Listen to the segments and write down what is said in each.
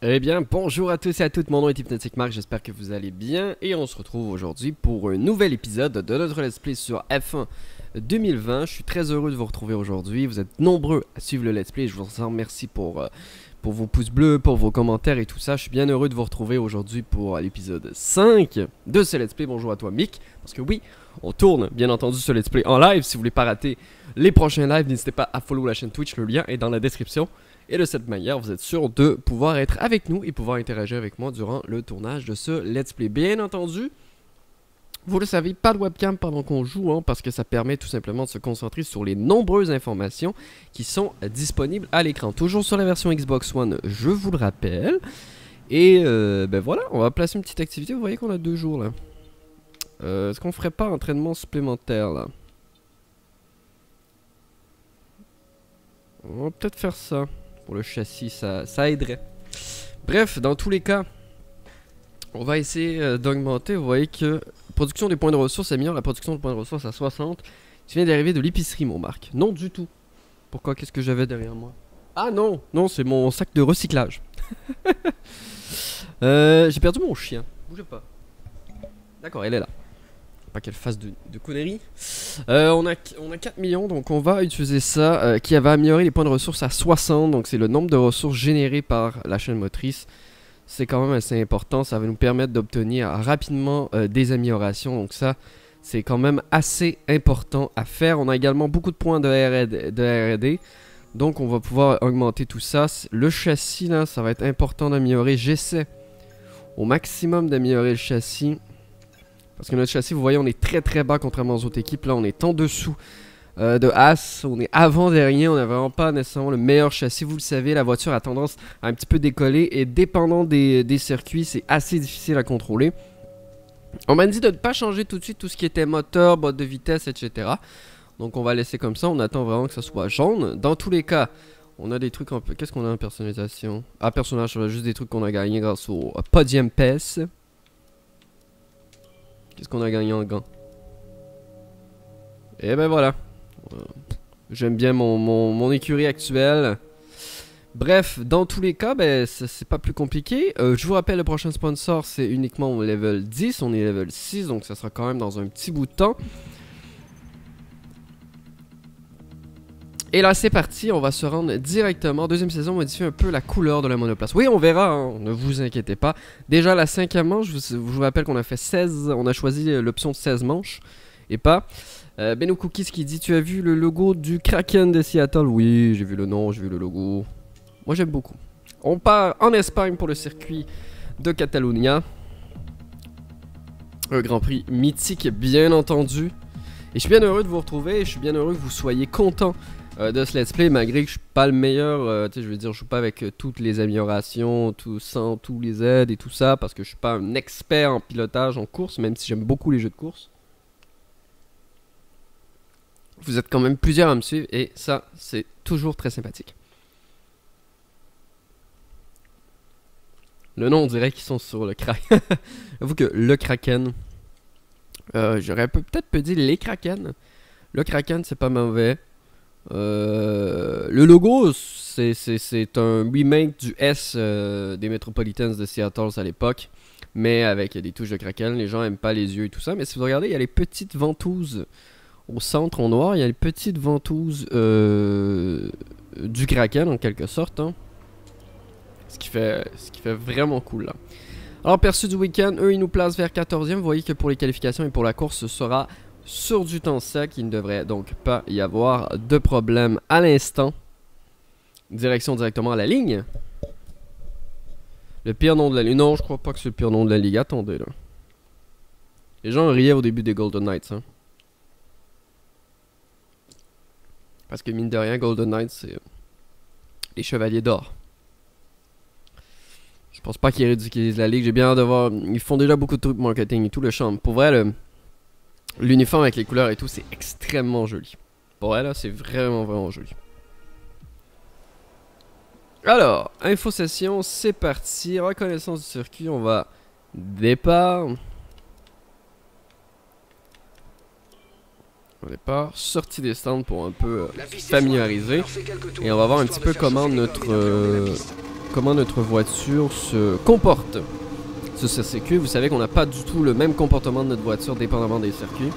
Eh bien, bonjour à tous et à toutes, mon nom est HypnoticMarc, j'espère que vous allez bien et on se retrouve aujourd'hui pour un nouvel épisode de notre Let's Play sur F1 2020. Je suis très heureux de vous retrouver aujourd'hui, vous êtes nombreux à suivre le Let's Play, je vous en remercie pour vos pouces bleus, pour vos commentaires et tout ça. Je suis bien heureux de vous retrouver aujourd'hui pour l'épisode 5 de ce Let's Play. Bonjour à toi Mick, parce que oui, on tourne bien entendu ce Let's Play en live. Si vous voulez pas rater les prochains lives, n'hésitez pas à follow la chaîne Twitch, le lien est dans la description. Et de cette manière, vous êtes sûr de pouvoir être avec nous et pouvoir interagir avec moi durant le tournage de ce Let's Play. Bien entendu, vous le savez, pas de webcam pendant qu'on joue, hein, parce que ça permet tout simplement de se concentrer sur les nombreuses informations qui sont disponibles à l'écran. Toujours sur la version Xbox One, je vous le rappelle. Et ben voilà, on va placer une petite activité. Vous voyez qu'on a 2 jours là. Est-ce qu'on ferait pas un entraînement supplémentaire là? On va peut-être faire ça. Pour le châssis, ça aiderait. Bref, dans tous les cas, on va essayer d'augmenter. Vous voyez que production des points de ressources améliore la production de points de ressources à 60. Tu viens d'arriver de l'épicerie, mon Marc. Non, du tout. Pourquoi? Qu'est-ce que j'avais derrière moi? Ah non, non, c'est mon sac de recyclage. J'ai perdu mon chien. Bougez pas. D'accord, elle est là. Pas qu'elle fasse de conneries. On a 4 millions, donc on va utiliser ça, qui va améliorer les points de ressources à 60. Donc c'est le nombre de ressources générées par la chaîne motrice. C'est quand même assez important. Ça va nous permettre d'obtenir rapidement des améliorations. Donc ça, c'est quand même assez important à faire. On a également beaucoup de points de R&D. Donc on va pouvoir augmenter tout ça. Le châssis, là, ça va être important d'améliorer. J'essaie au maximum d'améliorer le châssis. Parce que notre châssis, vous voyez, on est très très bas contrairement aux autres équipes. Là, on est en dessous de Haas. On est avant-dernier. On n'a vraiment pas nécessairement le meilleur châssis. Vous le savez, la voiture a tendance à un petit peu décoller. Et dépendant des circuits, c'est assez difficile à contrôler. On m'a dit de ne pas changer tout de suite tout ce qui était moteur, boîte de vitesse, etc. Donc on va laisser comme ça. On attend vraiment que ça soit jaune. Dans tous les cas, on a des trucs un peu... Qu'est-ce qu'on a en personnalisation? Ah, personnage, on a juste des trucs qu'on a gagnés grâce au Podium PES. Qu'est-ce qu'on a gagné en gants? Et ben voilà. J'aime bien mon écurie actuelle. Bref, dans tous les cas, ben, c'est pas plus compliqué. Je vous rappelle, le prochain sponsor, c'est uniquement au level 10. On est level 6, donc ça sera quand même dans un petit bout de temps. Et là, c'est parti. On va se rendre directement. 2e saison, modifier un peu la couleur de la monoplace. Oui, on verra. Hein, ne vous inquiétez pas. Déjà, la 5e manche, je vous rappelle qu'on a fait 16. On a choisi l'option 16 manches et pas. Beno Cookies qui dit: tu as vu le logo du Kraken de Seattle? Oui, j'ai vu le nom, j'ai vu le logo. Moi, j'aime beaucoup. On part en Espagne pour le circuit de Catalonia. Un Grand Prix mythique, bien entendu. Et je suis bien heureux de vous retrouver. Je suis bien heureux que vous soyez contents de ce let's play, malgré que je suis pas le meilleur, je veux dire, je joue pas avec toutes les améliorations, sans tous les aides et tout ça, parce que je suis pas un expert en pilotage, en course, même si j'aime beaucoup les jeux de course. Vous êtes quand même plusieurs à me suivre, et ça, c'est toujours très sympathique. Le nom, on dirait qu'ils sont sur le Kraken. J'avoue que le Kraken, j'aurais peut-être pu dire les Kraken. Le Kraken, c'est pas mauvais. Le logo, c'est un remake du S des Metropolitans de Seattle à l'époque, mais avec des touches de Kraken. Les gens aiment pas les yeux et tout ça, mais si vous regardez, il y a les petites ventouses au centre en noir, il y a les petites ventouses du Kraken en quelque sorte, hein. Ce qui fait vraiment cool là. Alors perçu du week-end, eux ils nous placent vers 14e, vous voyez que pour les qualifications et pour la course, ce sera sur du temps sec, il ne devrait donc pas y avoir de problème à l'instant. Direction directement à la ligne. Le pire nom de la ligue. Non, je crois pas que c'est le pire nom de la ligue. Attendez là. Les gens riaient au début des Golden Knights. Hein. Parce que mine de rien, Golden Knights, c'est les Chevaliers d'Or. Je pense pas qu'ils ridiculisent la ligue. J'ai bien hâte de voir. Ils font déjà beaucoup de trucs marketing et tout le champ. Pour vrai, l'uniforme avec les couleurs et tout, c'est extrêmement joli. Pour elle, là, c'est vraiment, vraiment joli. Alors, info session, c'est parti. Reconnaissance du circuit, on va... Départ. Au départ, sortie des stands pour un peu familiariser. Et on va voir un petit peu comment notre... comment notre voiture se comporte sur ce circuit. Vous savez qu'on n'a pas du tout le même comportement de notre voiture dépendamment des circuits.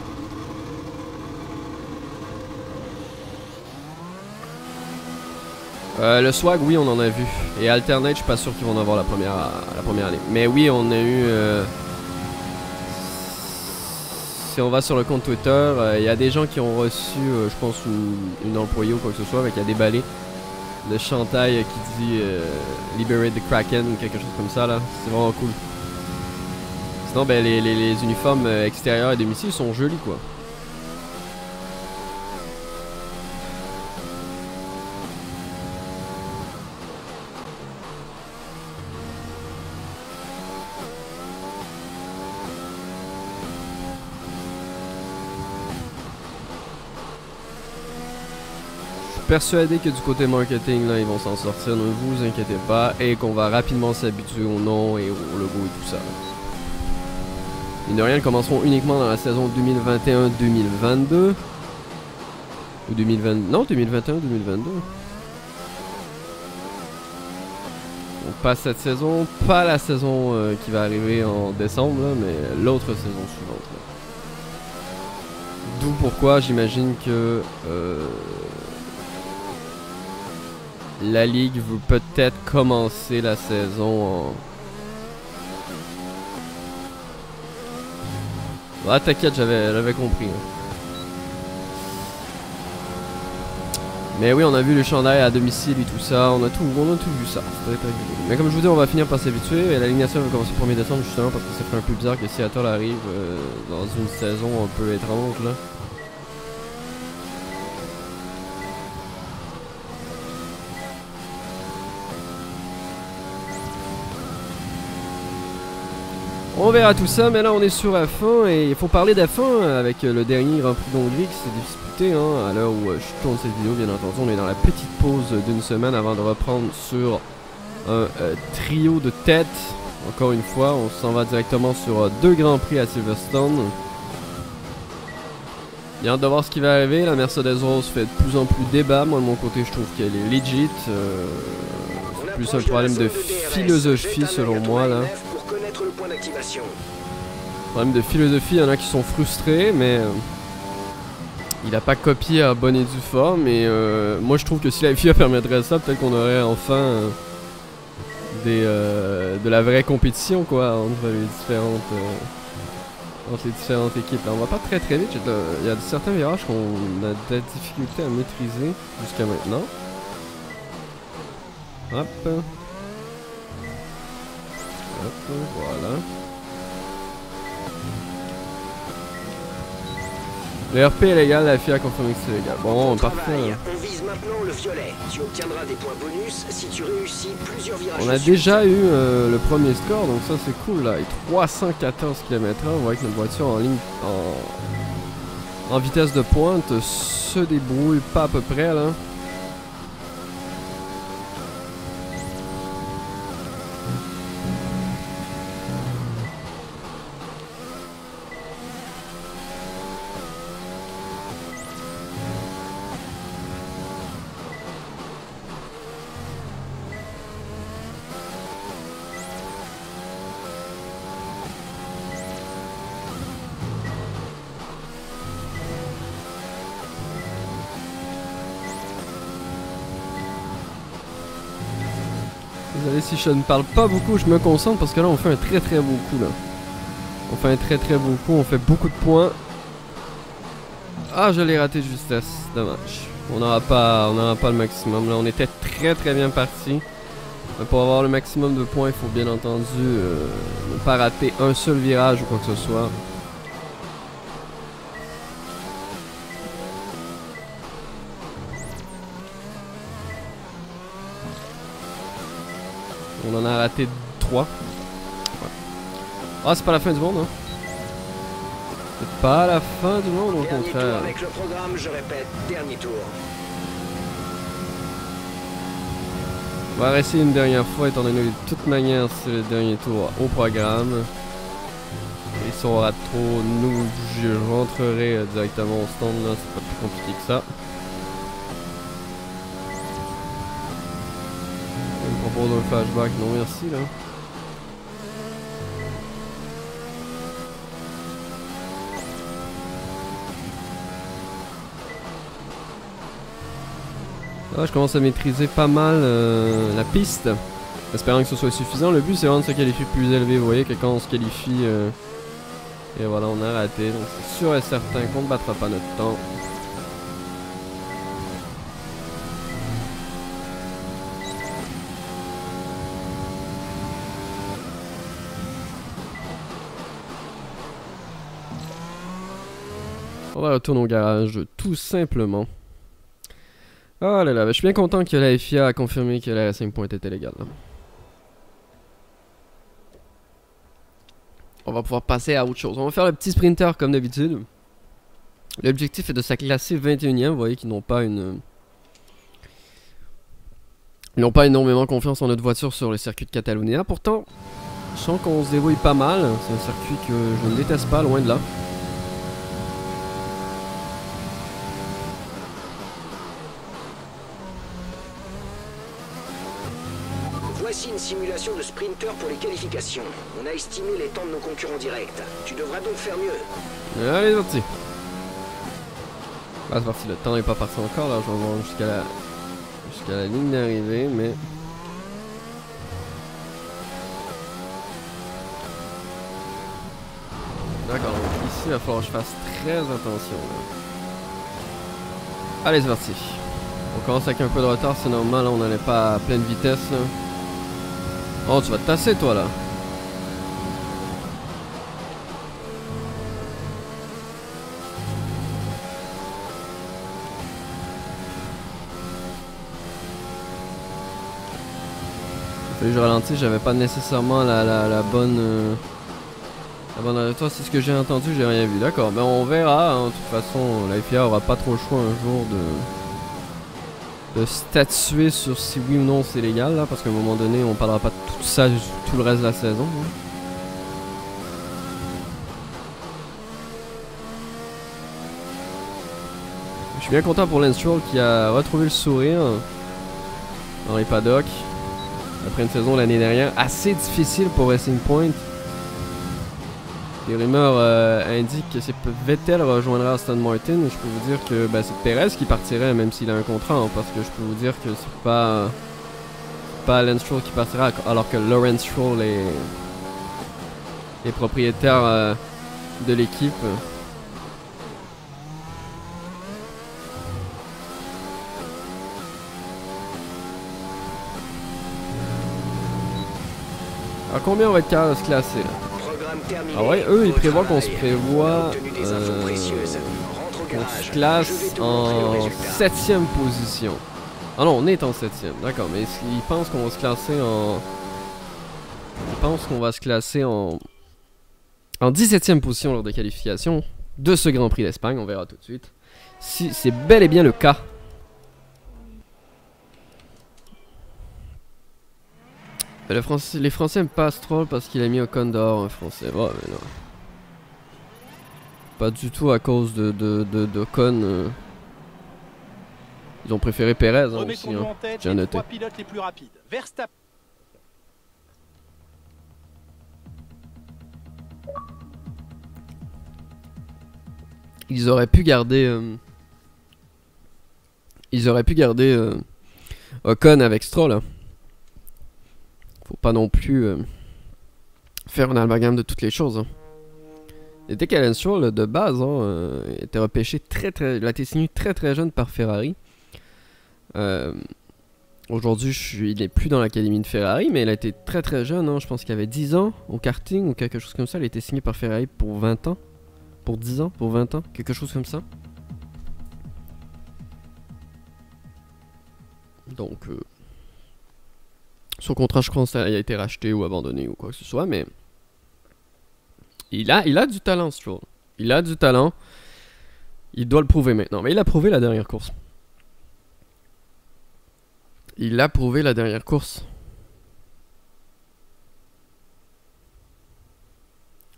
Le swag, oui, on en a vu. Et Alternate, je suis pas sûr qu'ils vont en avoir la première année. Mais oui, on a eu... Si on va sur le compte Twitter, il y a des gens qui ont reçu, je pense, une employée ou quoi que ce soit, mais qui a déballé le chandail qui dit Liberate the Kraken ou quelque chose comme ça, là. C'est vraiment cool. Sinon, ben, les uniformes extérieurs et domicile sont jolis, quoi. Persuadé que du côté marketing, là, ils vont s'en sortir, ne vous inquiétez pas, et qu'on va rapidement s'habituer au nom et au logo et tout ça. Mine de rien, ils commenceront uniquement dans la saison 2021-2022. Ou 2020... Non, 2021-2022. Donc pas cette saison, pas la saison qui va arriver en décembre, là, mais l'autre saison suivante. D'où pourquoi j'imagine que... La ligue veut peut-être commencer la saison en... Ah t'inquiète, j'avais compris. Mais oui, on a vu le chandail à domicile et tout ça, on a tout vu ça. Mais comme je vous dis, on va finir par s'habituer et l'alignation va commencer le 1er décembre justement parce que ça fait un peu bizarre que Seattle arrive dans une saison un peu étrange là. On verra tout ça, mais là on est sur la fin et il faut parler de la fin avec le dernier Grand Prix d'Hongrie qui s'est disputé hein, à l'heure où je tourne cette vidéo, bien entendu. On est dans la petite pause d'une semaine avant de reprendre sur un trio de tête. Encore une fois, on s'en va directement sur deux Grands Prix à Silverstone. Bien hâte de voir ce qui va arriver. La Mercedes Rose fait de plus en plus débat. Moi de mon côté, je trouve qu'elle est legit. C'est plus un problème de philosophie selon moi là. Problème de philosophie, il y en a qui sont frustrés, mais il n'a pas copié à bonne et due forme. Et moi je trouve que si la FIA permettrait ça, peut-être qu'on aurait enfin de la vraie compétition quoi entre les différentes équipes. Alors, on va pas très vite, il y a certains virages qu'on a de la difficulté à maîtriser jusqu'à maintenant. Hop. Voilà. Le RP est légal, la FIA confirme que c'est légal. Bon, parfait. On vise maintenant le violet. Tu obtiendras des points bonus si tu réussis plusieurs virages. On a déjà eu le premier score, donc ça c'est cool là. Et 314 km/h, on voit que notre voiture en ligne en vitesse de pointe se débrouille pas à peu près là. Si je ne parle pas beaucoup, je me concentre parce que là on fait un très beau coup là. On fait un très beau coup, on fait beaucoup de points. Ah, je l'ai raté de justesse, dommage. On n'aura pas le maximum là, on était très bien parti. Pour avoir le maximum de points, il faut bien entendu ne pas rater un seul virage ou quoi que ce soit. On en a raté 3. Ah, ouais. Oh, c'est pas la fin du monde, hein. C'est pas la fin du monde, au contraire. Avec le programme, je répète, dernier tour. On va réessayer une dernière fois, étant donné que de toute manière, c'est le dernier tour au programme. Et si on rate trop, je rentrerai directement au stand, là. C'est pas plus compliqué que ça. propose un flashback, non merci là. Là, je commence à maîtriser pas mal la piste, espérant que ce soit suffisant. Le but c'est vraiment de se qualifier plus élevé, vous voyez que quand on se qualifie, et voilà on a raté, donc c'est sûr et certain qu'on ne battra pas notre temps. On va retourner au garage tout simplement. Oh là là, je suis bien content que la FIA a confirmé que la Racing Point était légale. On va pouvoir passer à autre chose. On va faire le petit sprinter comme d'habitude. L'objectif est de se classer 21e. Vous voyez qu'ils n'ont pas une... Ils n'ont pas énormément confiance en notre voiture sur le circuit de Catalonia. Pourtant, je sens qu'on se débrouille pas mal. C'est un circuit que je ne déteste pas, loin de là. Voici une simulation de sprinter pour les qualifications. On a estimé les temps de nos concurrents directs. Tu devras donc faire mieux. Allez, parti. Bah, c'est parti. Le temps n'est pas parti encore. Là, je vais voir jusqu'à la ligne d'arrivée, mais. D'accord. Donc ici, il va falloir que je fasse très attention. Là. Allez, c'est parti. On commence avec un peu de retard, c'est normal, on n'allait pas à pleine vitesse. Là. Oh, tu vas te tasser toi là. Il fallait que je ralentisse, j'avais pas nécessairement la bonne... La bonne arrêt. Toi, c'est ce que j'ai entendu, j'ai rien vu. D'accord, mais on verra, hein. De toute façon, la FIA aura pas trop le choix un jour de statuer sur si oui ou non c'est légal là, parce qu'à un moment donné on parlera pas de tout ça tout le reste de la saison hein. Je suis bien content pour Lance Stroll qui a retrouvé le sourire dans les paddocks après une saison l'année dernière assez difficile pour Racing Point. Les rumeurs indiquent que c'est Vettel rejoindra Aston Martin. Je peux vous dire que ben, c'est Pérez qui partirait, même s'il a un contrat, hein, parce que je peux vous dire que c'est pas Lance Stroll qui partira, alors que Lawrence Stroll est propriétaire de l'équipe. À combien on va être capable de se classer là? Ah ouais, eux ils prévoient qu'on se prévoit qu'on se classe en 7ème position. Ah non, on est en 7ème, d'accord, mais ils pensent qu'on va se classer en... Ils pensent qu'on va se classer en 17ème position lors des qualifications de ce Grand Prix d'Espagne, on verra tout de suite. Si c'est bel et bien le cas. Les Français aiment pas Stroll parce qu'il a mis Ocon dehors, un Français. Oh, mais non. Pas du tout à cause d'Ocon. Ils ont préféré Pérez hein, aussi. Hein. J'ai noté. Ils auraient pu garder. Ocon avec Stroll. Hein. Faut pas non plus faire un amalgame de toutes les choses. Hein. Il était qu'Alan Stroll de base, hein, était repêché il a été signé très jeune par Ferrari. Aujourd'hui, il n'est plus dans l'académie de Ferrari, mais il a été très jeune. Hein, je pense qu'il avait 10 ans au karting ou quelque chose comme ça. Il a été signé par Ferrari pour 20 ans. Pour 10 ans, pour 20 ans, quelque chose comme ça. Donc... Son contrat, je crois, ça a été racheté ou abandonné ou quoi que ce soit, mais il a du talent, Stroll. Il a du talent. Il doit le prouver maintenant. Mais il a prouvé la dernière course. Il a prouvé la dernière course.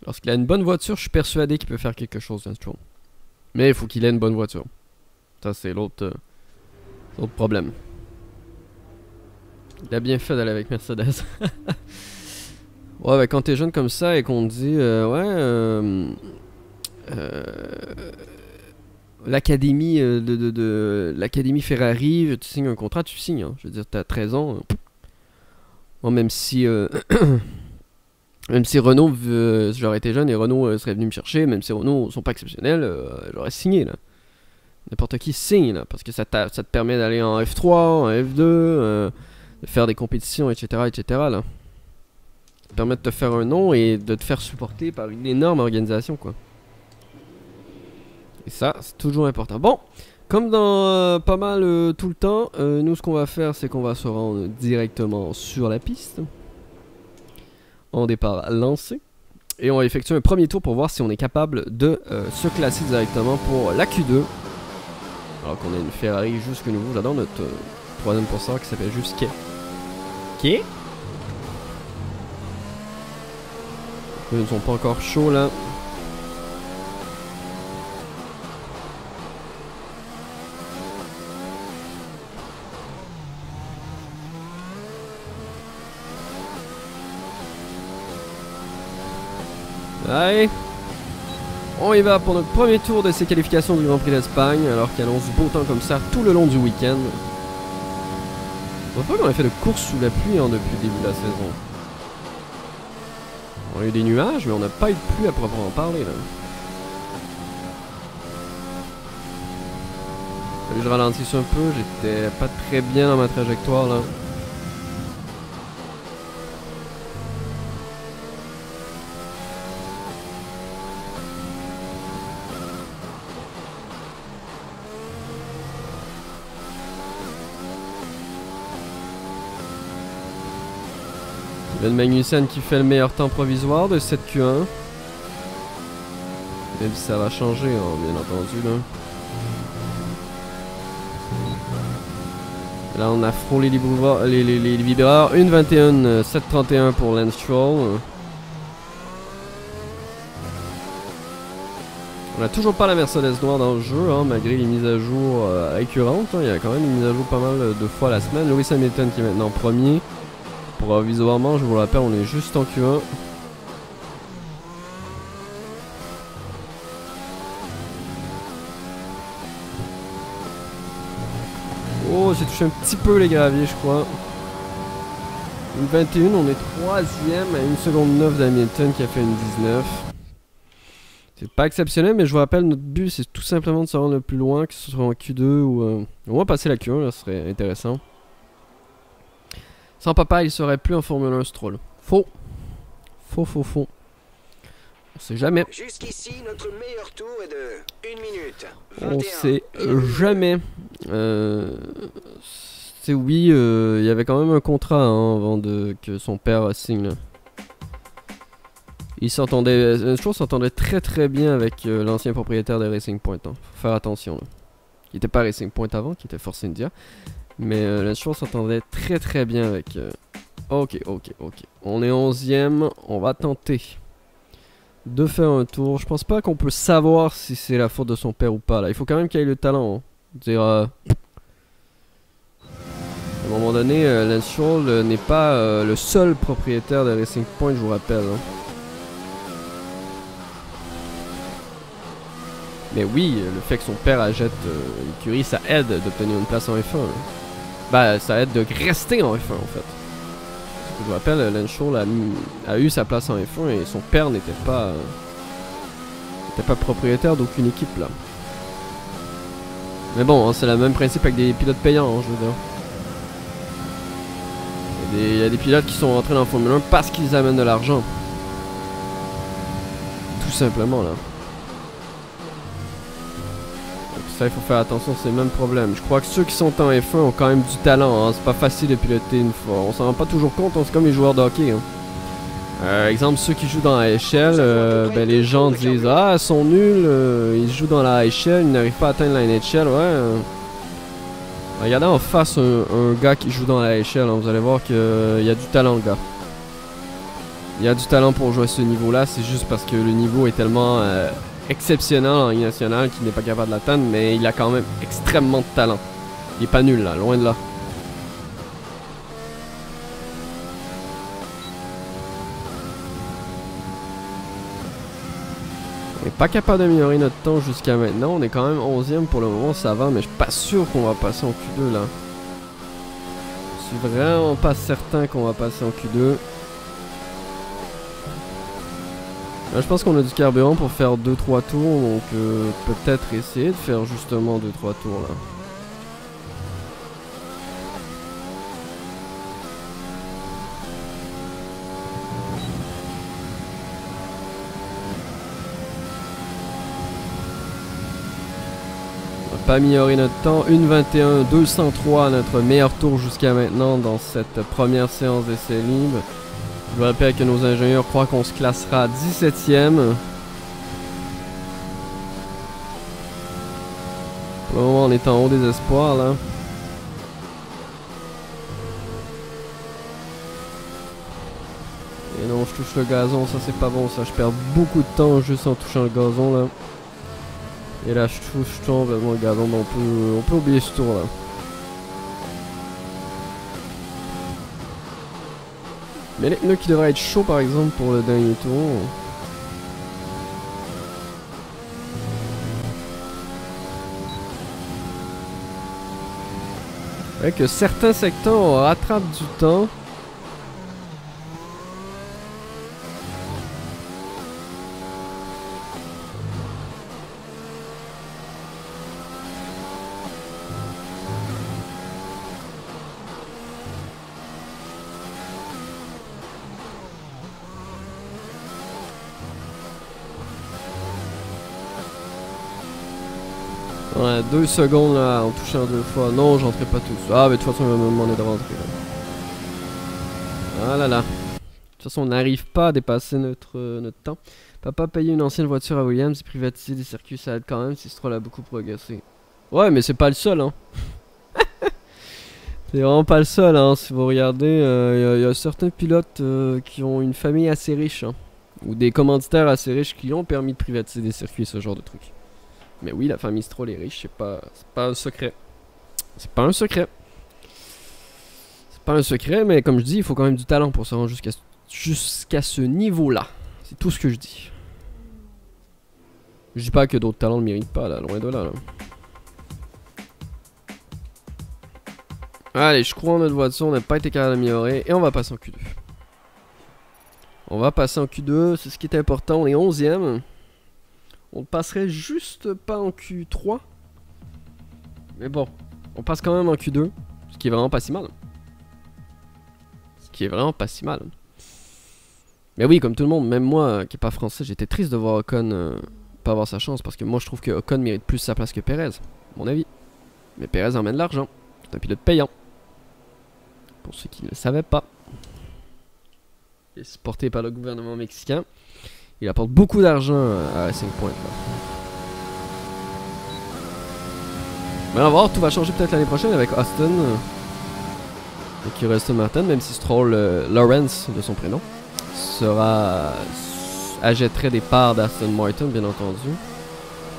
Lorsqu'il a une bonne voiture, je suis persuadé qu'il peut faire quelque chose, Stroll. Mais il faut qu'il ait une bonne voiture. Ça, c'est l'autre problème. Il a bien fait d'aller avec Mercedes. Ouais, bah, quand t'es jeune comme ça et qu'on te dit l'académie de l'académie Ferrari, tu signes un contrat, tu signes. Hein. Je veux dire, t'as 13 ans. Bon, même si même si Renault, j'aurais été jeune et Renault serait venu me chercher, même si Renault sont pas exceptionnels, j'aurais signé là. N'importe qui signe là, parce que ça te permet d'aller en F3, en F2, de faire des compétitions, etc., etc. là. Permettre de te faire un nom et de te faire supporter par une énorme organisation quoi. Et ça c'est toujours important. Bon, comme dans pas mal tout le temps, nous ce qu'on va faire c'est qu'on va se rendre directement sur la piste en départ lancé et on va effectuer un premier tour pour voir si on est capable de se classer directement pour la Q2 alors qu'on a une Ferrari jusque nouveau. J'adore notre troisième pourcentage qui s'appelle Jusquet. Qui okay. Ils ne sont pas encore chauds là. Allez, on y va pour notre premier tour de ces qualifications du Grand Prix d'Espagne. Alors qu'il annonce beau temps comme ça tout le long du week-end. On voit pas qu'on a fait de course sous la pluie hein, depuis le début de la saison. On a eu des nuages, mais on n'a pas eu de pluie à proprement parler là. Je ralentisse un peu, j'étais pas très bien dans ma trajectoire là. Kevin Magnussen qui fait le meilleur temps provisoire de cette Q1. Même si ça va changer, hein, bien entendu. Là, on a frôlé les libéraux. 1:21.731 pour Lance Stroll. On n'a toujours pas la Mercedes noire dans le jeu, hein, malgré les mises à jour récurrentes. Hein. Il y a quand même une mise à jour pas mal de fois la semaine. Lewis Hamilton qui est maintenant premier. Provisoirement, je vous rappelle, on est juste en Q1. Oh, j'ai touché un petit peu les graviers, je crois. 1:21, on est 3e à 1:09 d'Hamilton qui a fait 1:19. C'est pas exceptionnel, mais je vous rappelle, notre but, c'est tout simplement de se rendre le plus loin, que ce soit en Q2 ou... on va passer la Q1, là, ce serait intéressant. Sans papa, il serait plus en Formule 1 Stroll. Faux. Faux, faux, faux. On sait jamais. Jusqu'ici, notre meilleur tour est de 1 minute. 21. On sait jamais. C'est oui, il y avait quand même un contrat hein, avant que son père signe. Il s'entendait. Une chose s'entendait très très bien avec l'ancien propriétaire de Racing Point. Hein. Faut faire attention là. Il n'était pas Racing Point avant, qui était Force India. Mais la chose s'entendait très très bien avec... Ok, ok, ok. On est 11e, on va tenter de faire un tour. Je pense pas qu'on peut savoir si c'est la faute de son père ou pas. Là, il faut quand même qu'il ait le talent. Hein. Dire... À un moment donné, Lance Stroll n'est pas le seul propriétaire de Racing Point, je vous rappelle. Hein. Mais oui, le fait que son père achète l'écurie, ça aide d'obtenir une place en F1. Hein. Bah, ça aide de rester en F1 en fait. Je vous rappelle, Lance Stroll a eu sa place en F1 et son père n'était pas propriétaire d'aucune équipe là. Mais bon, hein, c'est le même principe avec des pilotes payants, hein, je veux dire. Il y a des pilotes qui sont rentrés dans la Formule 1 parce qu'ils amènent de l'argent. Tout simplement là. Ça, il faut faire attention, c'est le même problème. Je crois que ceux qui sont en F1 ont quand même du talent. Hein. C'est pas facile de piloter une fois. On s'en rend pas toujours compte, c'est comme les joueurs de hockey. Hein. Exemple, ceux qui jouent dans la échelle, ben, les gens disent « Ah, ils sont nuls, ils jouent dans la échelle, ils n'arrivent pas à atteindre la NHL. » Ouais. Regardez en face un gars qui joue dans la échelle. Hein. Vous allez voir qu'il y a du talent, le gars. Il y a du talent pour jouer à ce niveau-là. C'est juste parce que le niveau est tellement... exceptionnel en Ligue nationale qui n'est pas capable de l'atteindre, mais il a quand même extrêmement de talent. Il est pas nul là, loin de là. On n'est pas capable d'améliorer notre temps jusqu'à maintenant. On est quand même 11e pour le moment, ça va, mais je suis pas sûr qu'on va passer en Q2 là. Je suis vraiment pas certain qu'on va passer en Q2. Là, je pense qu'on a du carburant pour faire 2-3 tours, donc peut-être essayer de faire justement 2-3 tours là. Pas améliorer notre temps, 1:21.203 notre meilleur tour jusqu'à maintenant dans cette première séance d'essai libre. Je vous rappelle que nos ingénieurs croient qu'on se classera 17e. Pour le moment on est en haut des espoirs là. Et non, je touche le gazon, ça c'est pas bon ça, je perds beaucoup de temps juste en touchant le gazon là. Et là je tombe, bon le gazon, on peut oublier ce tour là. Mais les pneus qui devraient être chauds par exemple pour le dernier tour. Ouais, que certains secteurs on rattrape du temps. On a 2 secondes là en touchant 2 fois. Non, j'entrais pas tous. Ah, mais de toute façon, il va me demander de rentrer là. Ah là là. De toute façon, on n'arrive pas à dépasser notre temps. Papa payait une ancienne voiture à Williams et privatiser des circuits, ça aide quand même si Stroll a beaucoup progressé. Ouais, mais c'est pas le seul, hein. C'est vraiment pas le seul, hein. Si vous regardez, il y a certains pilotes qui ont une famille assez riche, hein, ou des commanditaires assez riches qui ont permis de privatiser des circuits, ce genre de trucs. Mais oui, la famille Stroll est riche, c'est pas un secret. C'est pas un secret. C'est pas un secret, mais comme je dis, il faut quand même du talent pour se rendre jusqu'à ce niveau-là. C'est tout ce que je dis. Je dis pas que d'autres talents ne méritent pas, là, loin de là, là. Allez, je crois en notre voiture, on n'a pas été capable d'améliorer, et on va passer en Q2. On va passer en Q2, c'est ce qui est important, on est 11e. On passerait juste pas en Q3. Mais bon, on passe quand même en Q2. Ce qui est vraiment pas si mal. Ce qui est vraiment pas si mal. Mais oui, comme tout le monde, même moi qui est pas français, j'étais triste de voir Ocon pas avoir sa chance. Parce que moi je trouve que Ocon mérite plus sa place que Pérez. À mon avis. Mais Pérez emmène l'argent. C'est un pilote payant. Pour ceux qui ne le savaient pas. Il est supporté par le gouvernement mexicain. Il apporte beaucoup d'argent à Racing Point. Mais on va voir, tout va changer peut-être l'année prochaine avec Austin. Avec Aston Martin, même si Stroll, Lawrence de son prénom, achèterait des parts d'Aston Martin, bien entendu,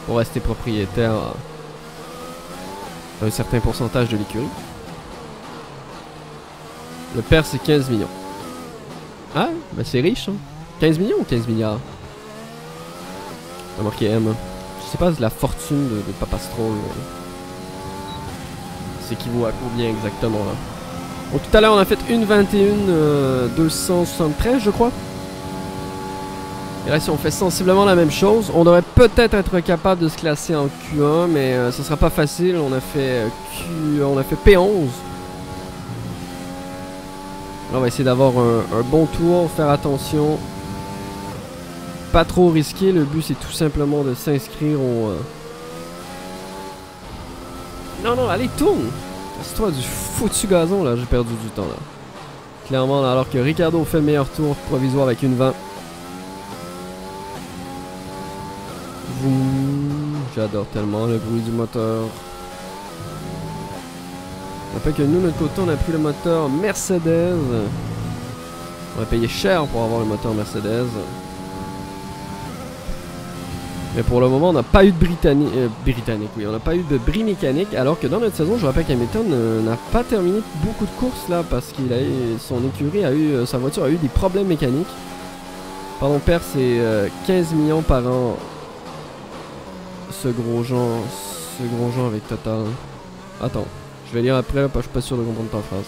pour rester propriétaire d'un certain pourcentage de l'écurie. Le père, c'est 15 millions. Ah, mais c'est riche, hein. 15 millions ou 15 milliards? T'as marqué M. Je sais pas, la fortune de Papa Stroll. C'est qui vaut à combien exactement là? Bon, tout à l'heure on a fait 1:21.273 je crois. Et là si on fait sensiblement la même chose, on devrait peut-être être capable de se classer en Q1, mais ce sera pas facile. On a fait P11. Alors, on va essayer d'avoir un bon tour, faire attention. Pas trop risqué, le but c'est tout simplement de s'inscrire au... Non, non, allez, tourne! C'est toi du foutu gazon là, j'ai perdu du temps là. Clairement, là, alors que Ricardo fait le meilleur tour provisoire avec 1:20. J'adore tellement le bruit du moteur. On rappelle que nous, notre côté, on a pris le moteur Mercedes. On va payer cher pour avoir le moteur Mercedes. Mais pour le moment, on n'a pas eu de on n'a pas eu de bris mécanique. Alors que dans notre saison, je rappelle qu'Hamilton n'a pas terminé beaucoup de courses là parce qu'il a eu, sa voiture a eu des problèmes mécaniques. Pardon, père, c'est 15 millions par an ce Grosjean avec Tata. Attends, je vais lire après là, parce que je suis pas sûr de comprendre ta phrase.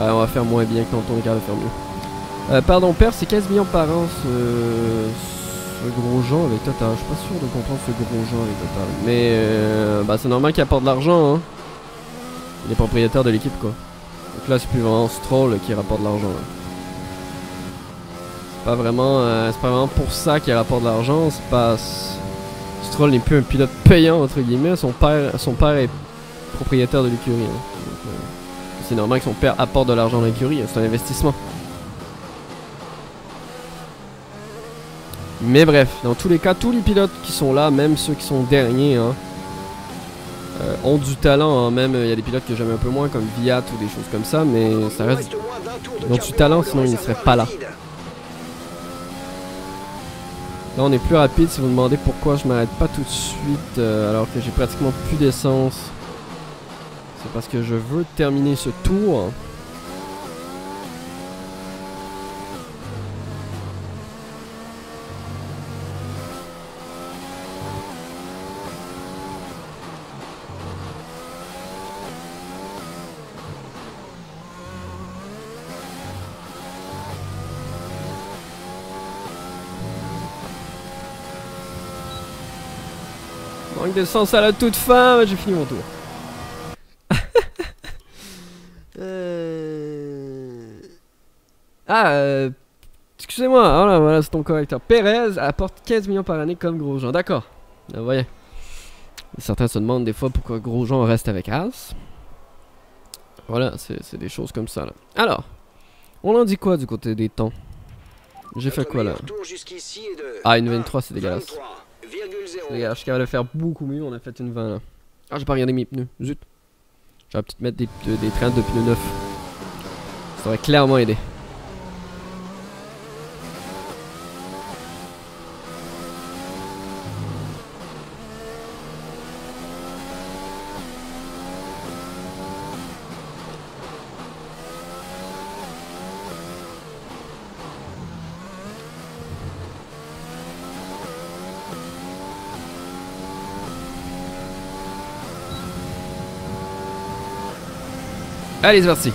Ah, on va faire moins bien que Anton Ricciardo, faire mieux. Pardon, père, c'est 15 millions par an ce Grosjean avec Tata. Je suis pas sûr de comprendre ce Grosjean avec Tata. Mais bah, c'est normal qu'il apporte de l'argent, hein. Il est propriétaire de l'équipe, quoi. Donc là, c'est plus vraiment Stroll qui rapporte de l'argent. C'est pas vraiment pour ça qu'il rapporte de l'argent. C'est pas... Stroll n'est plus un pilote payant, entre guillemets. Son père est propriétaire de l'écurie. Hein. C'est normal que son père apporte de l'argent à l'écurie. Hein. C'est un investissement. Mais bref, dans tous les cas, tous les pilotes qui sont là, même ceux qui sont derniers, hein, ont du talent, hein. Même il y a des pilotes que j'aime un peu moins comme Viat ou des choses comme ça, mais ça reste, ils ont du talent, sinon ils ne seraient pas là. Là on est plus rapide. Si vous me demandez pourquoi je m'arrête pas tout de suite alors que j'ai pratiquement plus d'essence, c'est parce que je veux terminer ce tour. D'essence à la toute fin, j'ai fini mon tour. Excusez-moi, voilà, c'est ton correcteur. Pérez apporte 15 millions par année comme Grosjean, d'accord. Vous voyez, certains se demandent des fois pourquoi Grosjean reste avec Haas. Voilà, c'est des choses comme ça là. Alors, on en dit quoi du côté des temps? J'ai fait quoi là? Ah, une 23, c'est dégueulasse. Les gars, je suis capable de faire beaucoup mieux, on a fait une 20 là. Ah, j'ai pas regardé mes pneus, zut. J'aurais peut-être mettre des 30 de pneus neufs. Ça aurait clairement aidé. Allez, c'est parti.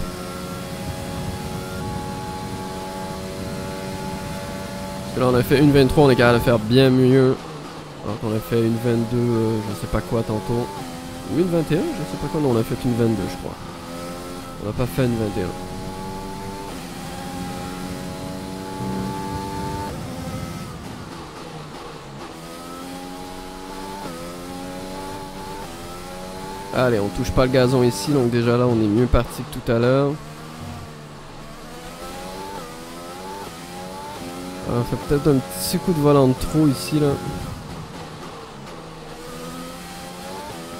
Parce que là, on a fait une 23, on est capable de faire bien mieux. Alors qu'on a fait une 22, je sais pas quoi tantôt. Ou une 21, je sais pas quoi. Non, on a fait une 22, je crois. On n'a pas fait une 21. Allez, on touche pas le gazon ici, donc déjà là on est mieux parti que tout à l'heure. On fait peut-être un petit coup de volant de trop ici là.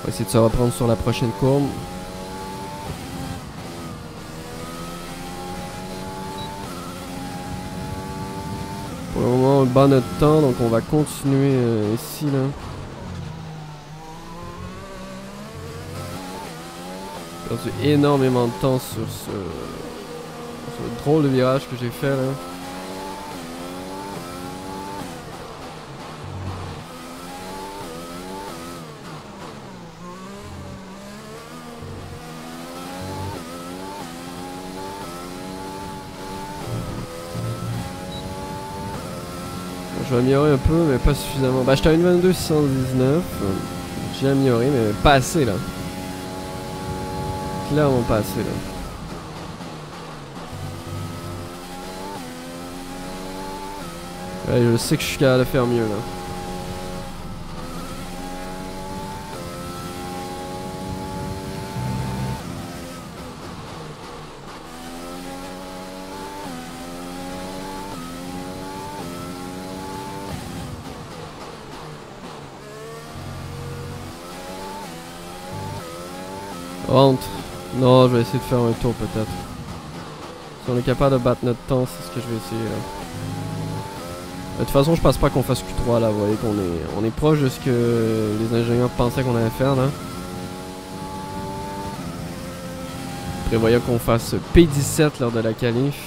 On va essayer de se reprendre sur la prochaine courbe. Pour le moment on bat notre temps, donc on va continuer ici là. J'ai énormément de temps sur ce drôle de virage que j'ai fait là. Je vais améliorer un peu mais pas suffisamment. Bah j'étais à une 22,619. J'ai amélioré mais pas assez là. Là on passe là. Ouais, je sais que je suis capable de faire mieux là. Rentre. Non, je vais essayer de faire un tour peut-être. Si on est capable de battre notre temps, c'est ce que je vais essayer là. De toute façon, je pense pas qu'on fasse Q3 là, vous voyez qu'on est, on est proche de ce que les ingénieurs pensaient qu'on allait faire là. Prévoyant qu'on fasse P17 lors de la qualif.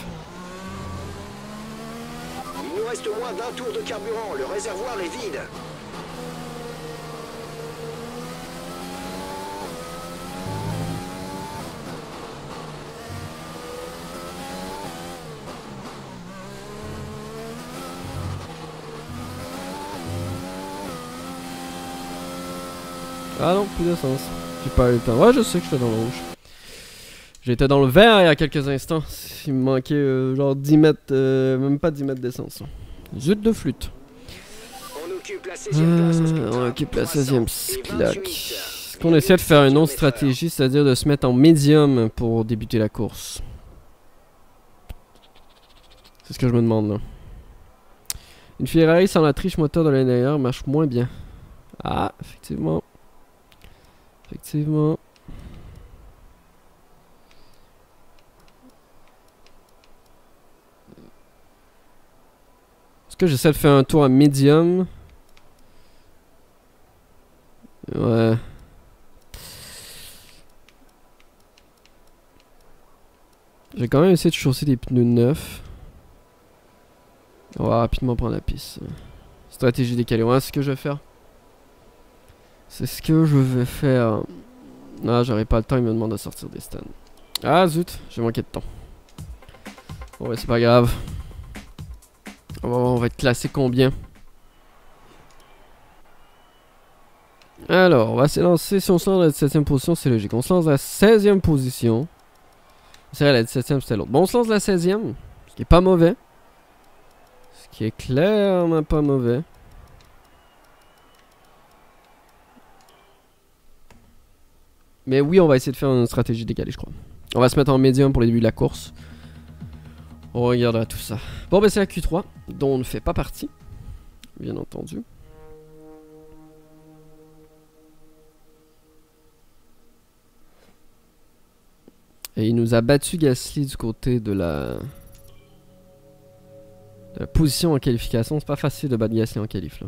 besoin d'un tour de carburant, le réservoir est vide. Ah non, plus d'essence. J'ai pas éteint. Ouais, je sais que j'étais dans le rouge. J'étais dans le vert il y a quelques instants. Il me manquait genre 10 mètres, même pas 10 mètres d'essence. Zut de flûte. On occupe la 16e cyclac. Est-ce qu'on essaie de faire une autre stratégie, c'est-à-dire de se mettre en médium pour débuter la course? C'est ce que je me demande là. Une Ferrari sans la triche moteur de l'intérieur marche moins bien. Ah, effectivement. Effectivement. Est-ce que j'essaie de faire un tour à médium? Ouais. J'ai quand même essayé de chausser des pneus neufs. On va rapidement prendre la piste. Stratégie décalée. Ouais, c'est ce que je vais faire. C'est ce que je vais faire. Ah, j'aurai pas le temps, il me demande de sortir des stands. Ah zut, j'ai manqué de temps. Bon, ouais, c'est pas grave. On va voir, on va être classé combien? Alors, on va se lancer. Si on se lance à la 17e position, c'est logique. On se lance à la 16e position. C'est vrai, la 17e, c'était l'autre. Bon, on se lance à la 16e. Ce qui est pas mauvais. Ce qui est clairement pas mauvais. Mais oui, on va essayer de faire une stratégie décalée, je crois. On va se mettre en médium pour les débuts de la course. On regardera tout ça. Bon, ben c'est la Q3, dont on ne fait pas partie, bien entendu. Et il nous a battu Gasly du côté de la position en qualification. C'est pas facile de battre Gasly en qualif, là.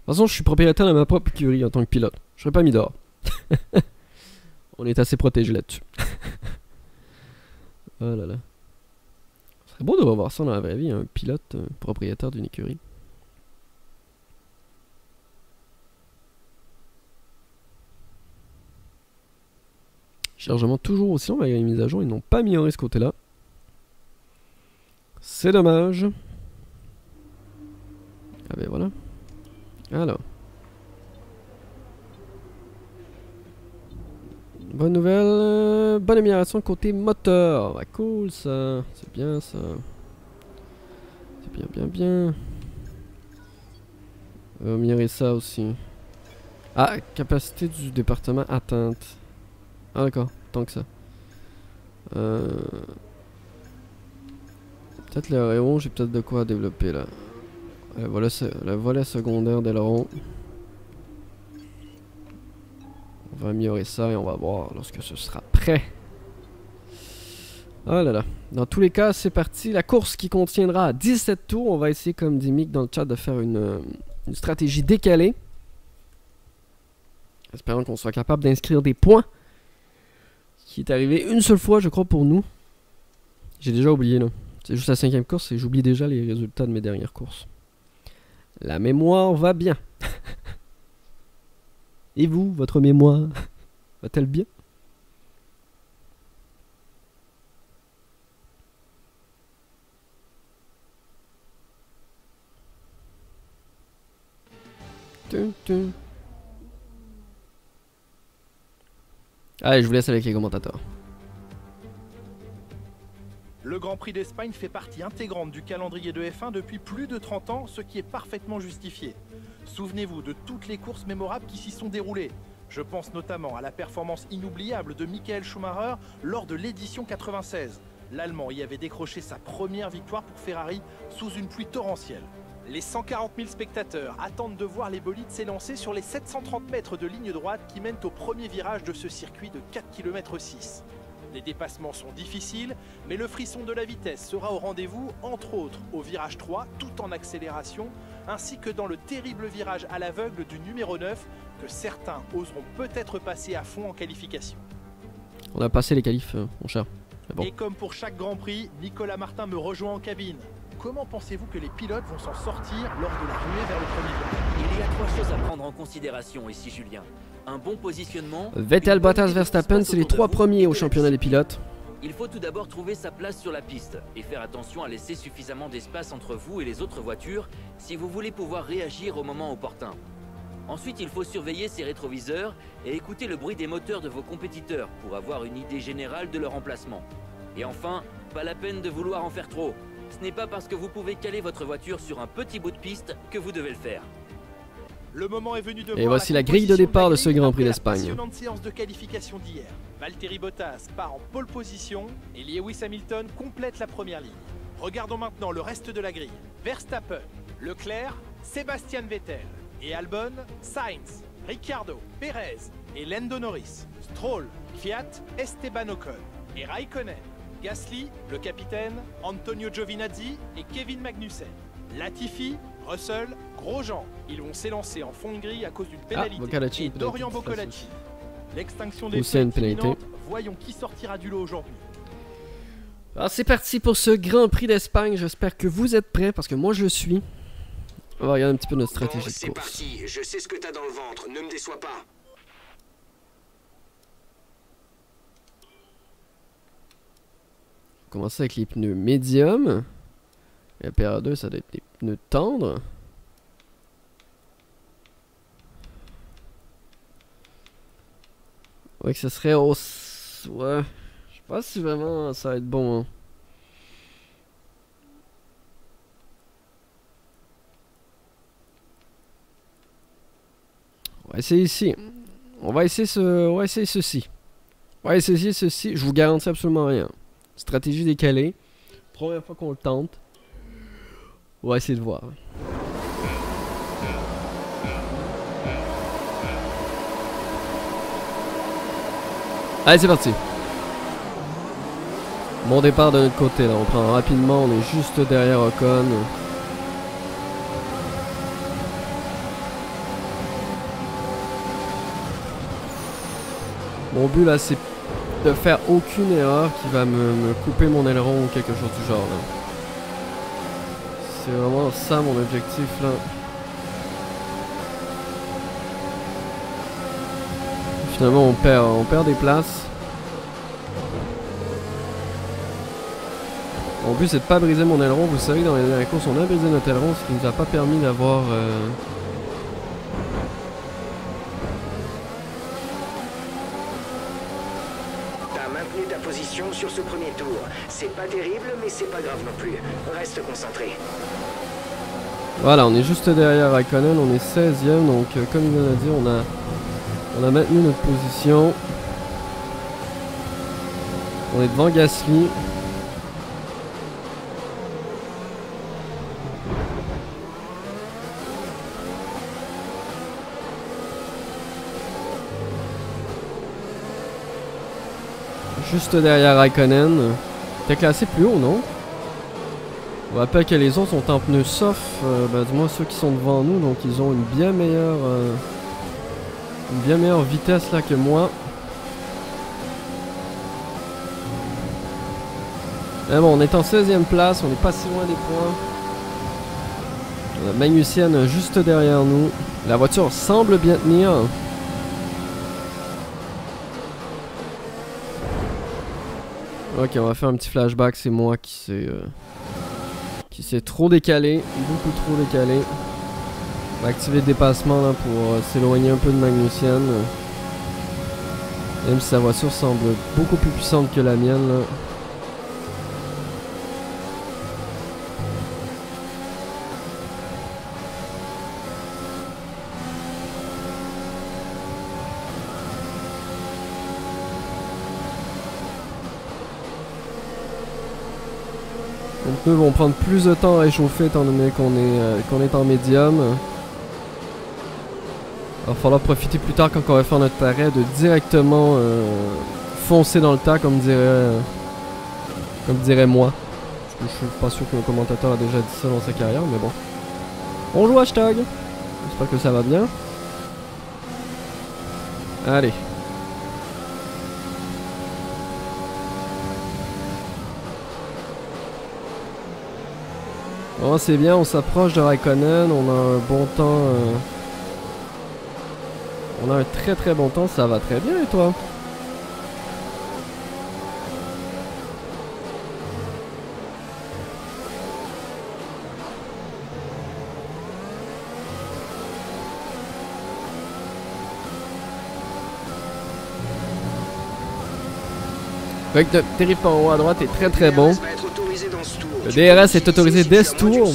De toute façon, je suis propriétaire de ma propre écurie en tant que pilote. Je serais pas mis dehors. On est assez protégé là-dessus. Oh là là. Ce serait beau de revoir ça dans la vraie vie, un pilote propriétaire d'une écurie. Chargement toujours aussi long malgré les mises à jour. Ils n'ont pas amélioré ce côté-là. C'est dommage. Ah ben voilà. Alors, bonne nouvelle, bonne amélioration côté moteur. Ah, cool ça, c'est bien ça. C'est bien, bien, bien. On va améliorer ça aussi. Ah, capacité du département atteinte. Ah d'accord, tant que ça. Peut-être le héros, j'ai peut-être de quoi développer là. Le volet secondaire d'aileron. On va améliorer ça et on va voir lorsque ce sera prêt. Oh là là. Dans tous les cas, c'est parti. La course qui contiendra 17 tours. On va essayer, comme dit Mick dans le chat, de faire une stratégie décalée. Espérons qu'on soit capable d'inscrire des points. Ce qui est arrivé une seule fois, je crois, pour nous. J'ai déjà oublié, là. C'est juste la 5e course et j'oublie déjà les résultats de mes dernières courses. La mémoire va bien. Et vous, votre mémoire va-t-elle bien? Allez, je vous laisse avec les commentateurs. Le Grand Prix d'Espagne fait partie intégrante du calendrier de F1 depuis plus de 30 ans, ce qui est parfaitement justifié. Souvenez-vous de toutes les courses mémorables qui s'y sont déroulées. Je pense notamment à la performance inoubliable de Michael Schumacher lors de l'édition 96. L'Allemand y avait décroché sa première victoire pour Ferrari sous une pluie torrentielle. Les 140 000 spectateurs attendent de voir les bolides s'élancer sur les 730 mètres de ligne droite qui mènent au premier virage de ce circuit de 4,6 km. Les dépassements sont difficiles, mais le frisson de la vitesse sera au rendez-vous, entre autres au virage 3, tout en accélération, ainsi que dans le terrible virage à l'aveugle du numéro 9, que certains oseront peut-être passer à fond en qualification. On a passé les qualifs, mon cher. Bon. Et comme pour chaque Grand Prix, Nicolas Martin me rejoint en cabine. Comment pensez-vous que les pilotes vont s'en sortir lors de la ruée vers le premier virage ? Il y a trois choses à prendre en considération ici, Julien. Un bon positionnement... Vettel, Bottas, Verstappen, c'est les trois premiers au championnat des pilotes. Il faut tout d'abord trouver sa place sur la piste et faire attention à laisser suffisamment d'espace entre vous et les autres voitures si vous voulez pouvoir réagir au moment opportun. Ensuite, il faut surveiller ses rétroviseurs et écouter le bruit des moteurs de vos compétiteurs pour avoir une idée générale de leur emplacement. Et enfin, pas la peine de vouloir en faire trop. Ce n'est pas parce que vous pouvez caler votre voiture sur un petit bout de piste que vous devez le faire. Le moment est venu de et voici la grille de départ de ce Grand Prix d'Espagne. Séance de qualification d'hier. Valtteri Bottas part en pole position et Lewis Hamilton complète la première ligne. Regardons maintenant le reste de la grille. Verstappen, Leclerc, Sebastian Vettel et Albon, Sainz, Ricciardo, Pérez et Lando Norris, Stroll, Fiat, Esteban Ocon et Räikkönen, Gasly, le capitaine, Antonio Giovinazzi et Kevin Magnussen, Latifi, Russell, Grosjean. Ils vont s'élancer en fond de grille à cause d'une pénalité et Dorian Boccolacci. L'extinction des pénalités. Voyons qui sortira du lot aujourd'hui. Alors c'est parti pour ce Grand Prix d'Espagne. J'espère que vous êtes prêts parce que moi je le suis. On va regarder un petit peu notre stratégie de course. C'est parti, je sais ce que t'as dans le ventre, ne me déçois pas. On va commencer avec les pneus médiums. La PR2, ça doit être des pneus tendres. Ouais, que ce serait au... Ouais, je sais pas si vraiment ça va être bon, hein. On va essayer ici. On va essayer ceci. On va essayer ceci. Je vous garantis absolument rien. Stratégie décalée. Première fois qu'on le tente. On va essayer de voir. Allez, c'est parti. Bon départ de notre côté là. On prend rapidement. On est juste derrière Ocon. Mon but là c'est de faire aucune erreur qui va me couper mon aileron ou quelque chose du genre là. C'est vraiment ça mon objectif là. Finalement on perd des places. Mon but c'est de pas briser mon aileron. Vous savez dans les dernières courses on a brisé notre aileron, ce qui nous a pas permis d'avoir... Sur ce premier tour, c'est pas terrible mais c'est pas grave non plus, reste concentré. Voilà, on est juste derrière Räikkönen, on est 16e donc comme il vient de dire on a maintenu notre position. On est devant Gasly. Juste derrière Räikkönen. T'es classé plus haut, non? On rappelle que les autres sont en pneus soft, du moins ceux qui sont devant nous, donc ils ont une bien meilleure vitesse là que moi. Mais bon, on est en 16e place, on n'est pas si loin des points. La Magnussen juste derrière nous. La voiture semble bien tenir. Ok, on va faire un petit flashback, c'est moi qui s'est trop décalé, beaucoup trop décalé. On va activer le dépassement là pour s'éloigner un peu de Magnussen. Même si sa voiture semble beaucoup plus puissante que la mienne là. Les pneus vont prendre plus de temps à réchauffer étant donné qu'on est en médium. Il va falloir profiter plus tard quand on va faire notre arrêt de directement foncer dans le tas, comme dirait moi. Je suis pas sûr que le commentateur a déjà dit ça dans sa carrière, mais bon. On joue hashtag. J'espère que ça va bien. Allez. Oh, c'est bien, on s'approche de Räikkönen, on a un bon temps. On a un très très bon temps, ça va très bien et toi? Le break de Terry par en haut à droite est très très bon. Le DRS est autorisé dès ce tour.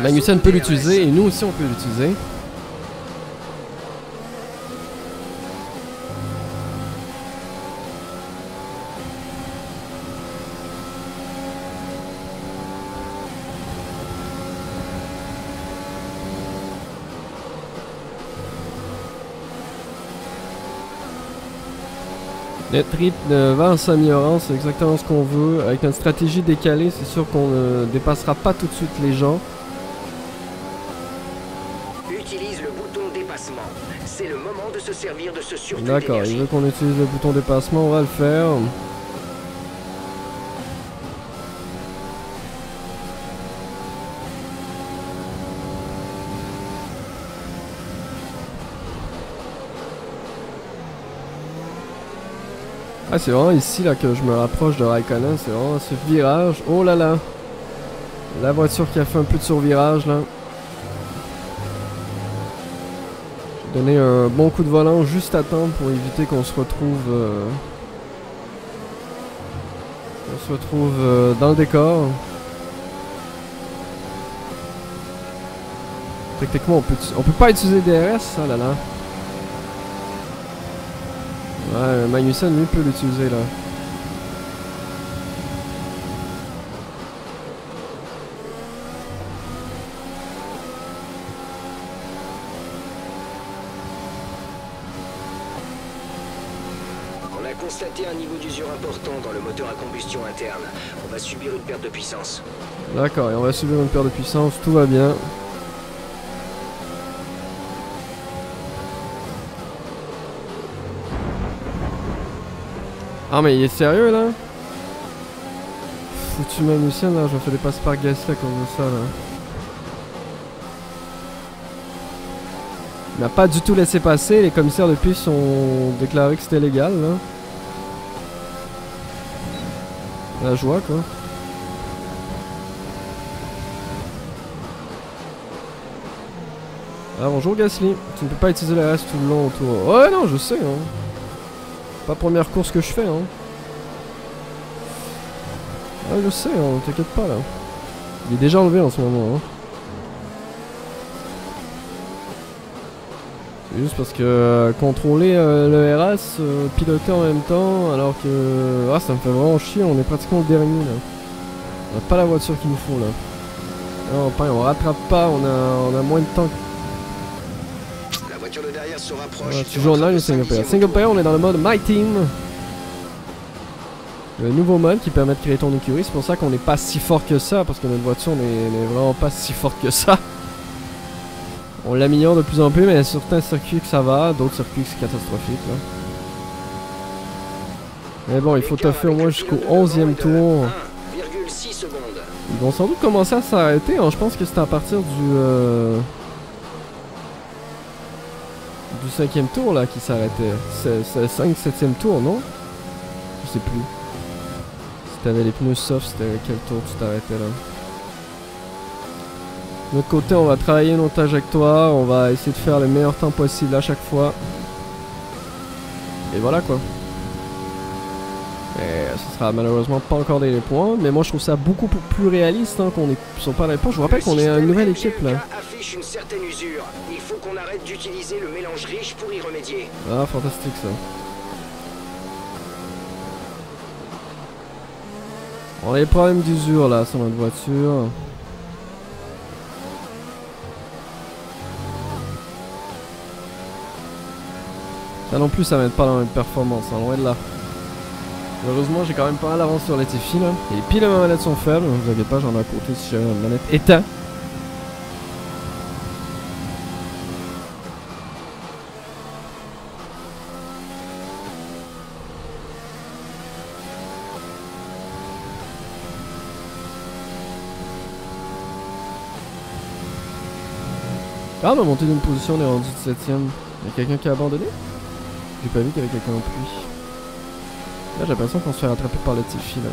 Magnussen peut l'utiliser et nous aussi on peut l'utiliser. Le trip va en s'améliorant, c'est exactement ce qu'on veut. Avec notre stratégie décalée, c'est sûr qu'on ne dépassera pas tout de suite les gens. Utilise le bouton dépassement. C'est le moment de se servir de ce surplus d'énergie. D'accord, il veut qu'on utilise le bouton dépassement, on va le faire. Ah, c'est vraiment ici là que je me rapproche de Räikkönen, c'est vraiment ce virage. Oh là là! La voiture qui a fait un peu de survirage là. J'ai donné un bon coup de volant juste à temps pour éviter qu'on se retrouve. Dans le décor. Techniquement, on peut pas utiliser DRS, ah là là. Ouais, Magnussen lui peut l'utiliser là. On a constaté un niveau d'usure important dans le moteur à combustion interne. On va subir une perte de puissance. D'accord, et on va subir une perte de puissance, tout va bien. Ah mais il est sérieux là? Foutu Magnussen là, je me fais dépasser par Gasly à cause de ça là. Il m'a pas du tout laissé passer, les commissaires depuis sont déclarés que c'était légal là. La joie quoi. Ah bonjour Gasly, tu ne peux pas utiliser le reste tout le long autour. Ouais oh, non je sais hein. Pas première course que je fais hein. Ah je sais, hein, t'inquiète pas là. Il est déjà enlevé en ce moment hein. C'est juste parce que contrôler le RS, piloter en même temps alors que... Ah ça me fait vraiment chier, on est pratiquement le dernier là. On a pas la voiture qu'il nous faut là. Non pareil, on rattrape pas, on a moins de temps. Se rapproche, toujours là le single player. Single player, on est dans le mode My Team. Le nouveau mode qui permet de créer ton écurie. C'est pour ça qu'on n'est pas si fort que ça. Parce que notre voiture n'est vraiment pas si forte que ça. On l'améliore de plus en plus. Mais sur certains circuits que ça va. D'autres circuits que c'est catastrophique là. Mais bon, il faut toffer au moins jusqu'au 11e tour. Ils vont sans doute commencer à s'arrêter hein. Je pense que c'est à partir du 5e tour là qui s'arrêtait. C'est 7e tour non? Je sais plus. Si t'avais les pneus soft, c'était quel tour tu t'arrêtais là? De notre côté on va travailler nos trajectoires, on va essayer de faire le meilleur temps possible à chaque fois. Et voilà quoi. Et ce sera malheureusement pas encore des points, mais moi je trouve ça beaucoup plus réaliste hein, qu'on soit pas à l'époint. Je vous rappelle qu'on est une nouvelle équipe là. Une certaine usure. Il faut qu'on arrête d'utiliser le mélange riche pour y remédier. Ah, fantastique ça. On a des problèmes d'usure là sur notre voiture. Ça Ça non plus, ça m'aide pas dans mes performances, hein, loin de là. Heureusement, j'ai quand même pas mal d'avance sur Latifi là. Et pile à ma manette sont faibles, donc vous avez pas, j'en ai compté si j'avais ma manette éteinte. Ah, on a monté d'une position, on est rendu de 7ème. Y'a quelqu'un qui a abandonné? J'ai pas vu qu'il y avait quelqu'un en pluie. Là, j'ai l'impression qu'on se fait rattraper par Latifi là.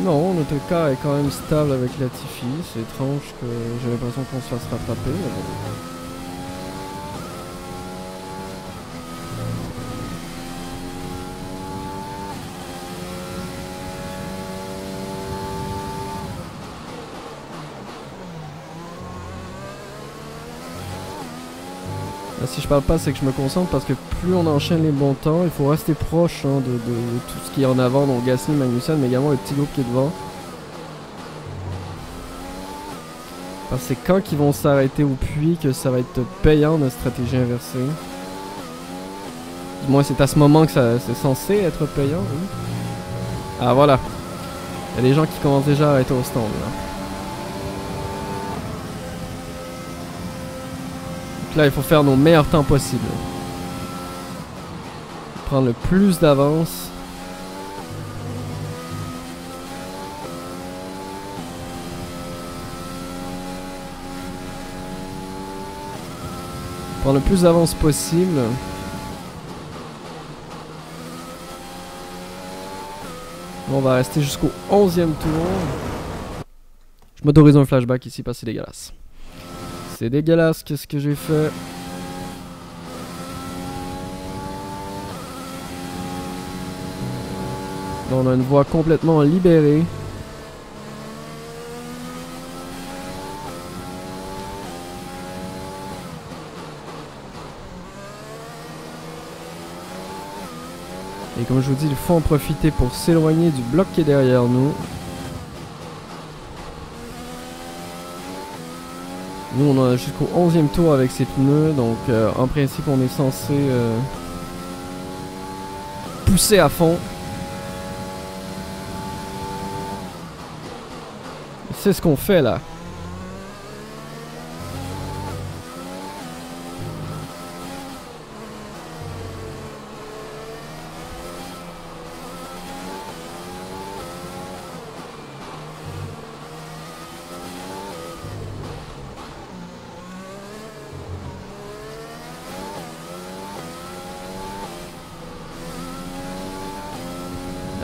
Non, notre cas est quand même stable avec Latifi. C'est étrange que j'ai l'impression qu'on se fasse rattraper. Mais bon. Si je parle pas, c'est que je me concentre parce que plus on enchaîne les bons temps, il faut rester proche hein, de tout ce qui est en avant, donc Gasly, Magnussen, mais également le petit groupe qui est devant. Parce que c'est quand qu'ils vont s'arrêter au puits que ça va être payant de stratégie inversée. Du moins, c'est à ce moment que c'est censé être payant. Oui. Ah voilà, il y a des gens qui commencent déjà à arrêter au stand là. Là, il faut faire nos meilleurs temps possibles. Prendre le plus d'avance. Prendre le plus d'avance possible. On va rester jusqu'au 11e tour. Je m'autorise un flashback ici parce que c'est dégueulasse. C'est dégueulasse, qu'est-ce que j'ai fait? Là, on a une voie complètement libérée. Et comme je vous dis, il faut en profiter pour s'éloigner du bloc qui est derrière nous. Nous on a jusqu'au 11e tour avec ces pneus, donc en principe on est censé pousser à fond. C'est ce qu'on fait là.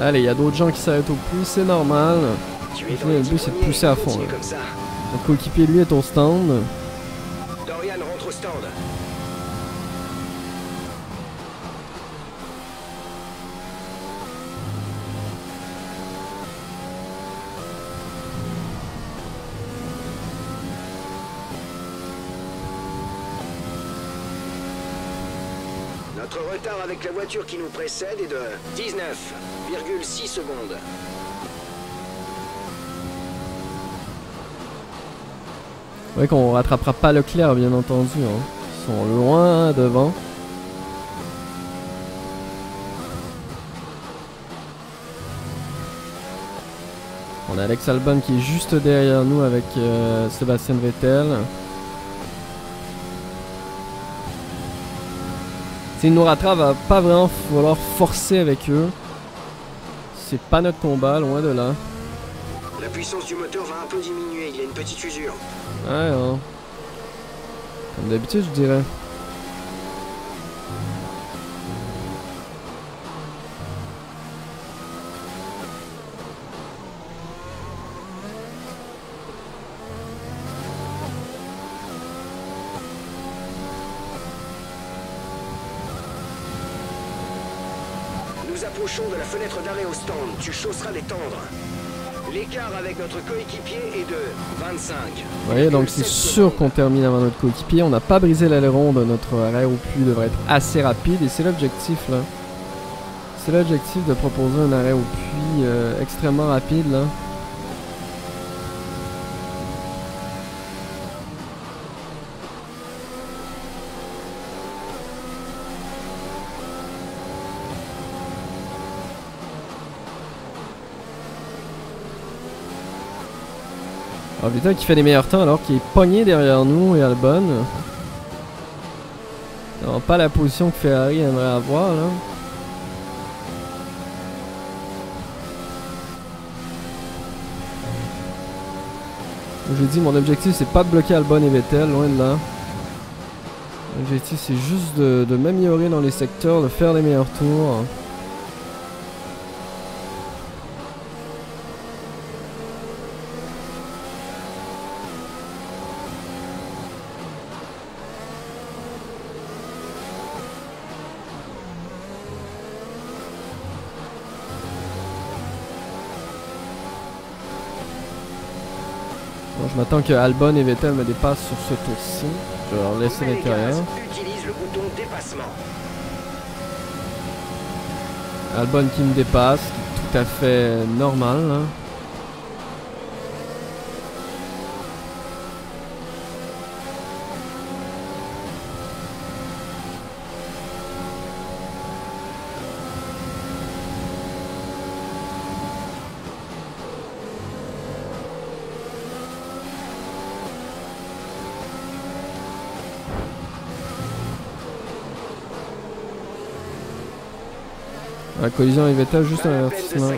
Allez, il y a d'autres gens qui s'arrêtent au puits, c'est normal. Le but c'est de pousser à fond. Mon coéquipier lui est au stand. Dorian rentre au stand. Notre retard avec la voiture qui nous précède est de 19,6 secondes. C'est vrai qu'on rattrapera pas Leclerc, bien entendu. Hein. Ils sont loin devant. On a Alex Albon qui est juste derrière nous avec Sebastian Vettel. S'ils nous rattrapent, va pas vraiment falloir forcer avec eux. C'est pas notre combat, loin de là. La puissance du moteur va un peu diminuer, il y a une petite usure. Ouais, hein. Comme d'habitude, je dirais. De la fenêtre d'arrêt au stand, tu chausseras les tendres. L'écart avec notre coéquipier est de 25. Vous voyez, donc c'est sûr qu'on termine avant notre coéquipier. On n'a pas brisé l'aileron de notre arrêt au puits, devrait être assez rapide et c'est l'objectif là. C'est l'objectif de proposer un arrêt au puits extrêmement rapide là. Alors Vettel qui fait les meilleurs temps alors qu'il est pogné derrière nous et Albon. Alors, pas la position que Ferrari aimerait avoir là. Je dis mon objectif c'est pas de bloquer Albon et Vettel, loin de là. L'objectif c'est juste de m'améliorer dans les secteurs, de faire les meilleurs tours. Je m'attends que Albon et Vettel me dépassent sur ce tour-ci. Je vais leur laisser l'intérieur. Albon qui me dépasse, qui est tout à fait normal. Hein. La collision avec Vettel, juste un avertissement.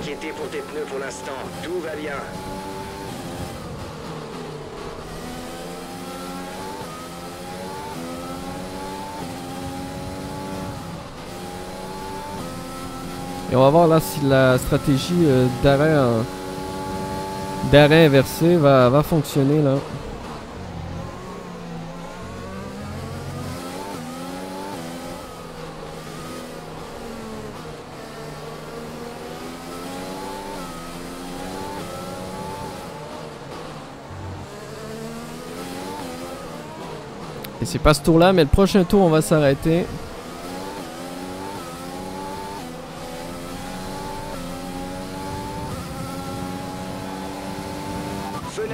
Et on va voir là si la stratégie d'arrêt inversé va fonctionner là. Et c'est pas ce tour là, mais le prochain tour on va s'arrêter.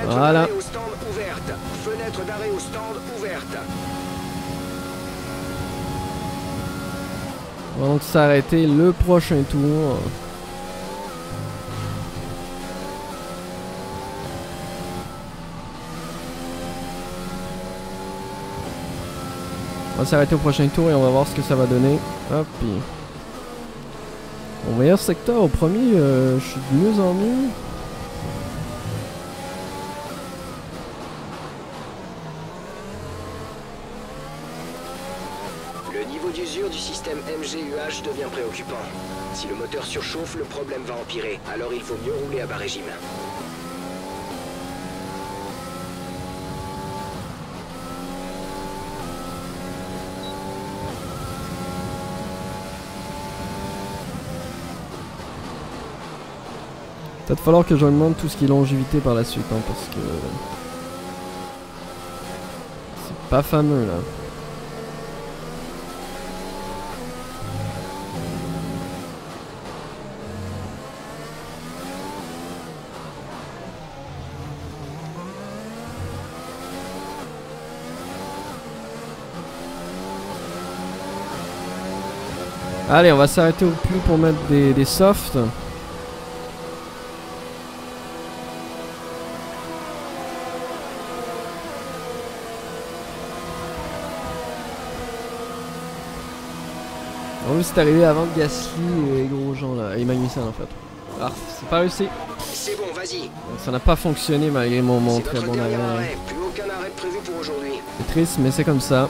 Voilà. Fenêtre d'arrêt au stand ouverte. On va donc s'arrêter le prochain tour. On va s'arrêter au prochain tour et on va voir ce que ça va donner. Hop, puis... Mon meilleur secteur au premier, je suis de mieux en mieux. Le niveau d'usure du système MGUH devient préoccupant. Si le moteur surchauffe, le problème va empirer. Alors il faut mieux rouler à bas régime. Peut-être falloir que je demande tout ce qui est longévité par la suite, hein, parce que c'est pas fameux là. Allez, on va s'arrêter au plus pour mettre des softs. C'est arrivé avant Gasly et Grosjean là, et Magnussen en fait. Ah, c'est pas réussi. C'est bon, vas-y. Ça n'a pas fonctionné malgré mon très bon arrêt. Plus aucun arrêt prévu pour aujourd'hui. C'est triste, mais c'est comme ça.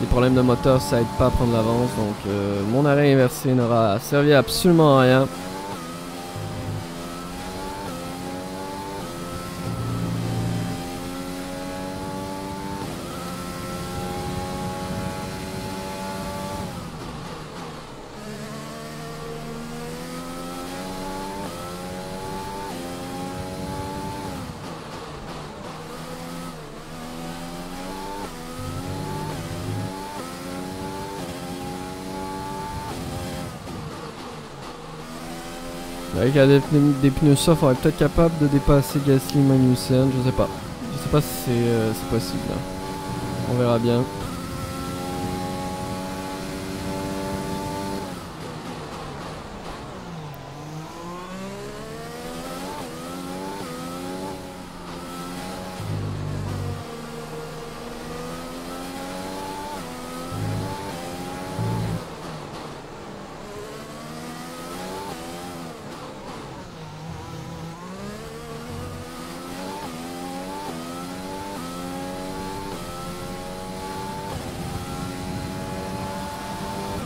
Les problèmes de moteur, ça aide pas à prendre l'avance, donc mon arrêt inversé n'aura servi à absolument rien. Avec des pneus soft, on va peut-être capable de dépasser Gasly, Magnussen, je sais pas. Je sais pas si c'est possible là. On verra bien.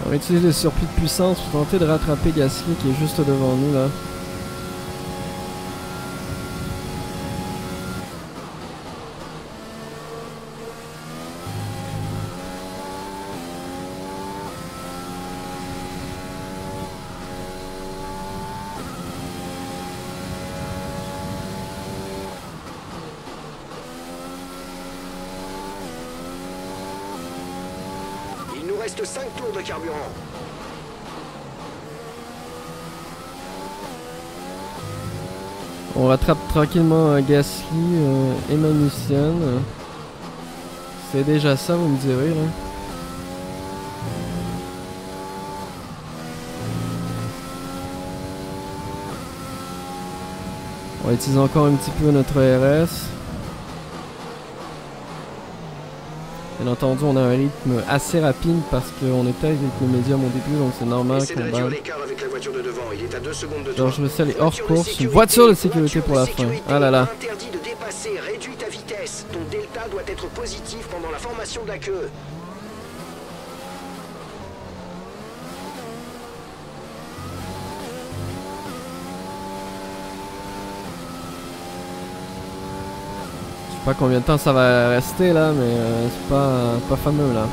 On va utiliser le surplus de puissance pour tenter de rattraper Gasly qui est juste devant nous là. Reste 5 tours de carburant. On rattrape tranquillement Gasly et Magnussen. C'est déjà ça, vous me direz là. On utilise encore un petit peu notre RS. Bien entendu, on a un rythme assez rapide parce qu'on était avec le médium au début, donc c'est normal qu'on George Russell est hors course. Une voiture de sécurité pour la fin. Ah là là. Je sais pas combien de temps ça va rester là, mais c'est pas fameux là.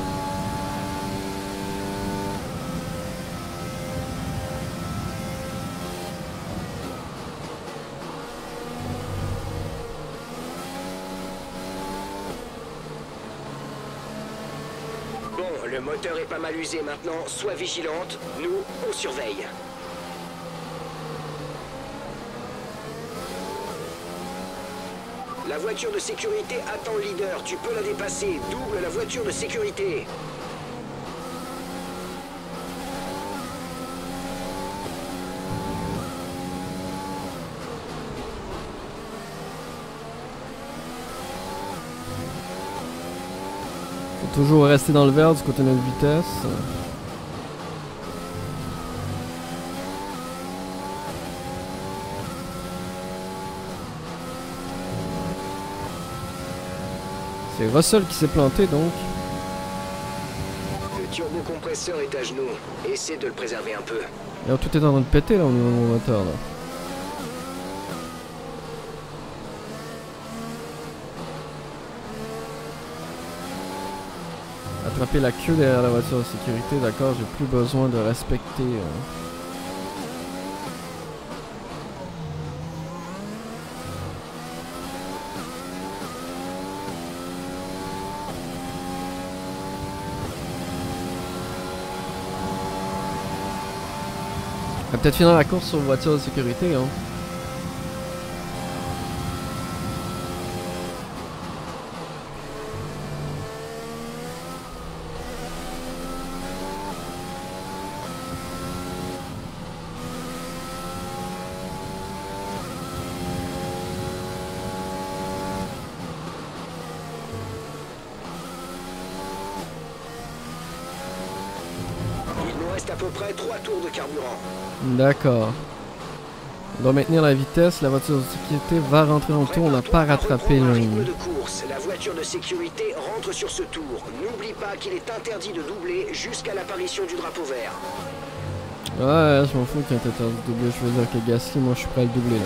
Bon, le moteur est pas mal usé maintenant, sois vigilante, nous on surveille. La voiture de sécurité attend le leader, tu peux la dépasser, double la voiture de sécurité. Faut toujours rester dans le vert du côté de notre vitesse. C'est Russell qui s'est planté donc. Le turbocompresseur est à genoux. Essaie de le préserver un peu. Alors tout est en train de péter là au niveau de mon moteur là. Attraper la queue derrière la voiture de sécurité, d'accord, j'ai plus besoin de respecter. Peut-être finir la course sur voiture de sécurité, hein. Il nous reste à peu près 3 tours de carburant. D'accord. On doit maintenir la vitesse, la voiture de sécurité va rentrer en tour, on n'a pas rattrapé le rythme de course. La voiture de sécurité rentre sur ce tour. N'oublie pas qu'il est interdit de doubler jusqu'à l'apparition du drapeau vert. Ouais, je m'en fous qu'il est interdit de doubler, je veux dire que Gasly, moi je suis prêt à le doubler là.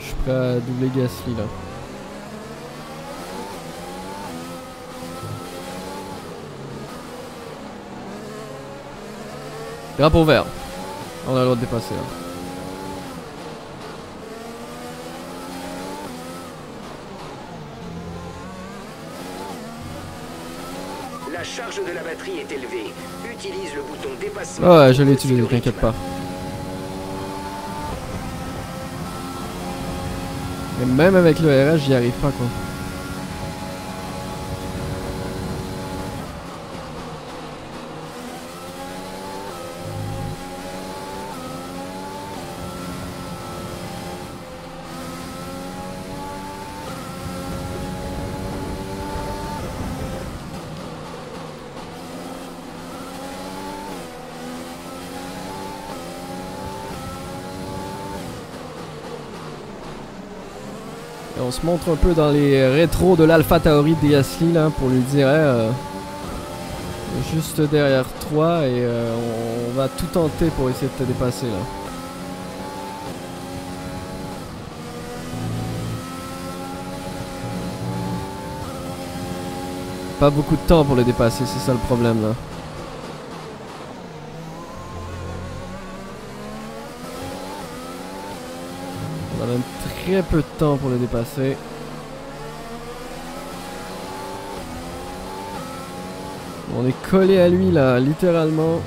Je suis prêt à doubler Gasly là. Drapeau vert. On a le droit de dépasser là. La charge de la batterie est élevée. Utilise le bouton dépassement. Ah ouais, je l'ai utilisé, t'inquiète pas. Et même avec le RS, j'y arrive pas quoi. On se montre un peu dans les rétros de l'Alpha Tauri de Gasly là, pour lui dire juste derrière toi, et on va tout tenter pour essayer de te dépasser là. Pas beaucoup de temps pour le dépasser, c'est ça le problème là. On a même très peu de temps pour le dépasser. On est collé à lui là, littéralement.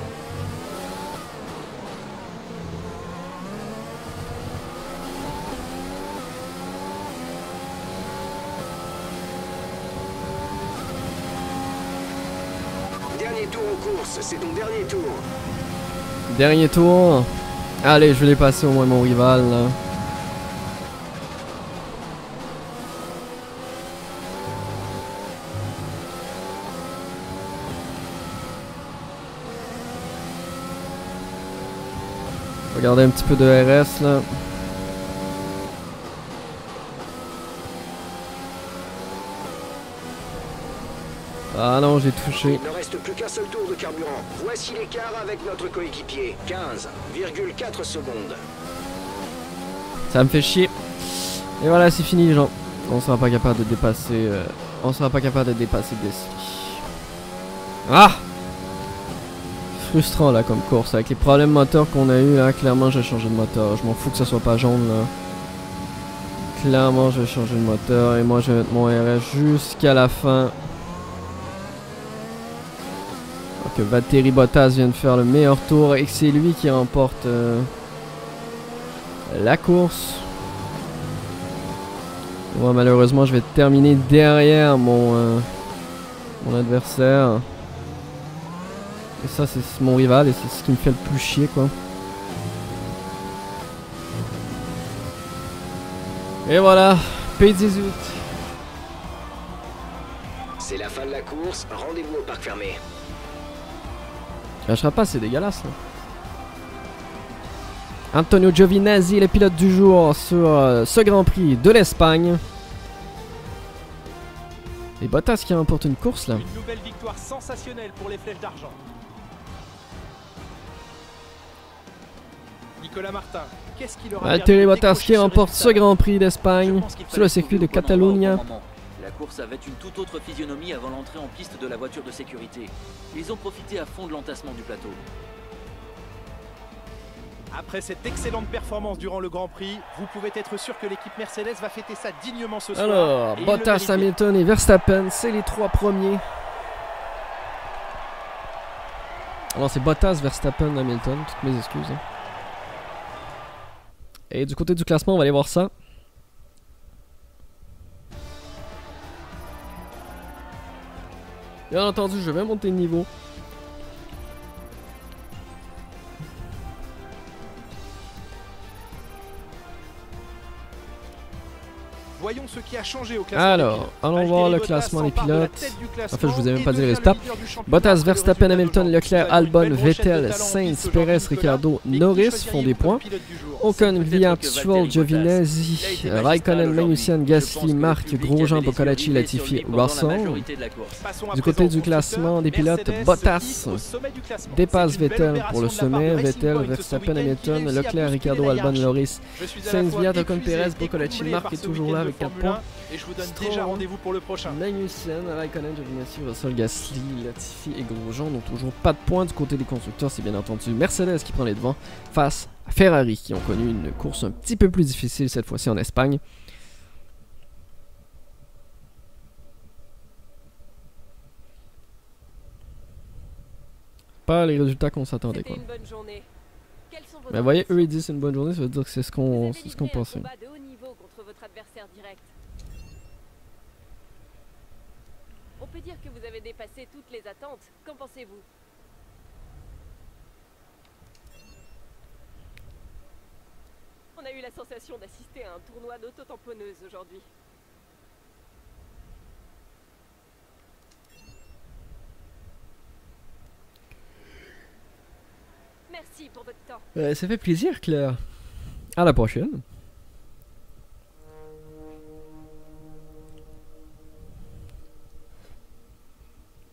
Dernier tour. Allez, je vais dépasser au moins mon rival là. Regardez un petit peu de DRS là. Ah non, j'ai touché. Il ne reste plus qu'un seul tour de carburant. Voici l'écart avec notre coéquipier. 15,4 secondes. Ça me fait chier. Et voilà, c'est fini les gens. On sera pas capable de dépasser. Gasly. Ah! Frustrant là comme course. Avec les problèmes moteurs qu'on a eu là, clairement j'ai changé de moteur. Je m'en fous que ça soit pas jaune là. Clairement j'ai changé de moteur. Et moi je vais mettre mon RS jusqu'à la fin. Que Valtteri Bottas vient de faire le meilleur tour et que c'est lui qui remporte la course. Moi, malheureusement, je vais terminer derrière mon adversaire. Et ça, c'est mon rival et c'est ce qui me fait le plus chier, quoi. Et voilà, P18. C'est la fin de la course, rendez-vous au parc fermé. Je lâcherai pas, c'est dégueulasse là. Antonio Giovinazzi, le pilote du jour sur ce Grand Prix de l'Espagne. Et Bottas qui remporte une course là. Une nouvelle victoire sensationnelle pour les flèches d'argent. Nicolas Martin, qu'est-ce qu'il aura Valtteri Bottas qui remporte ce Grand Prix d'Espagne sur le circuit de Catalonia. La course avait une toute autre physionomie avant l'entrée en piste de la voiture de sécurité. Ils ont profité à fond de l'entassement du plateau. Après cette excellente performance durant le Grand Prix, vous pouvez être sûr que l'équipe Mercedes va fêter ça dignement ce soir. Alors, Bottas, Hamilton et Verstappen, c'est les trois premiers. Alors c'est Bottas, Verstappen, Hamilton, toutes mes excuses. Et du côté du classement, on va aller voir ça. Bien entendu, je vais monter de niveau. Voyons ce qui a changé au classement. Alors, allons voir le classement des pilotes. En fait, je vous ai même pas dit les résultats. Bottas, Verstappen, Hamilton, Leclerc, Albon, Vettel, Sainz, Pérez, Ricciardo, Norris font des points. Ocon, Stroll, Giovinazzi, Raikkonen, Magnussen, Gasly, Marc, Grosjean, Boccolacci, Latifi, Russell. Du côté du classement des pilotes, Bottas dépasse Vettel pour le sommet. Vettel, Verstappen, Hamilton, Leclerc, Ricciardo, Albon, Norris, Sainz, Ocon, Pérez, Boccolacci, Marc est toujours là avec 4 points. Et je vous donne déjà rendez-vous pour le prochain. Magnussen, Raikkonen, Giovinazzi, Russell, Gasly, Latifi et Grosjean n'ont toujours pas de points. Du côté des constructeurs, c'est bien entendu Mercedes qui prend les devants face à Ferrari qui ont connu une course un petit peu plus difficile cette fois-ci en Espagne. Pas les résultats qu'on s'attendait quoi. Mais vous voyez, eux ils disent c'est une bonne journée, ça veut dire que c'est ce qu'on pensait. Adversaire direct. On peut dire que vous avez dépassé toutes les attentes. Qu'en pensez-vous? On a eu la sensation d'assister à un tournoi d'auto-tamponneuse aujourd'hui. Merci pour votre temps. Ça fait plaisir, Claire. À la prochaine.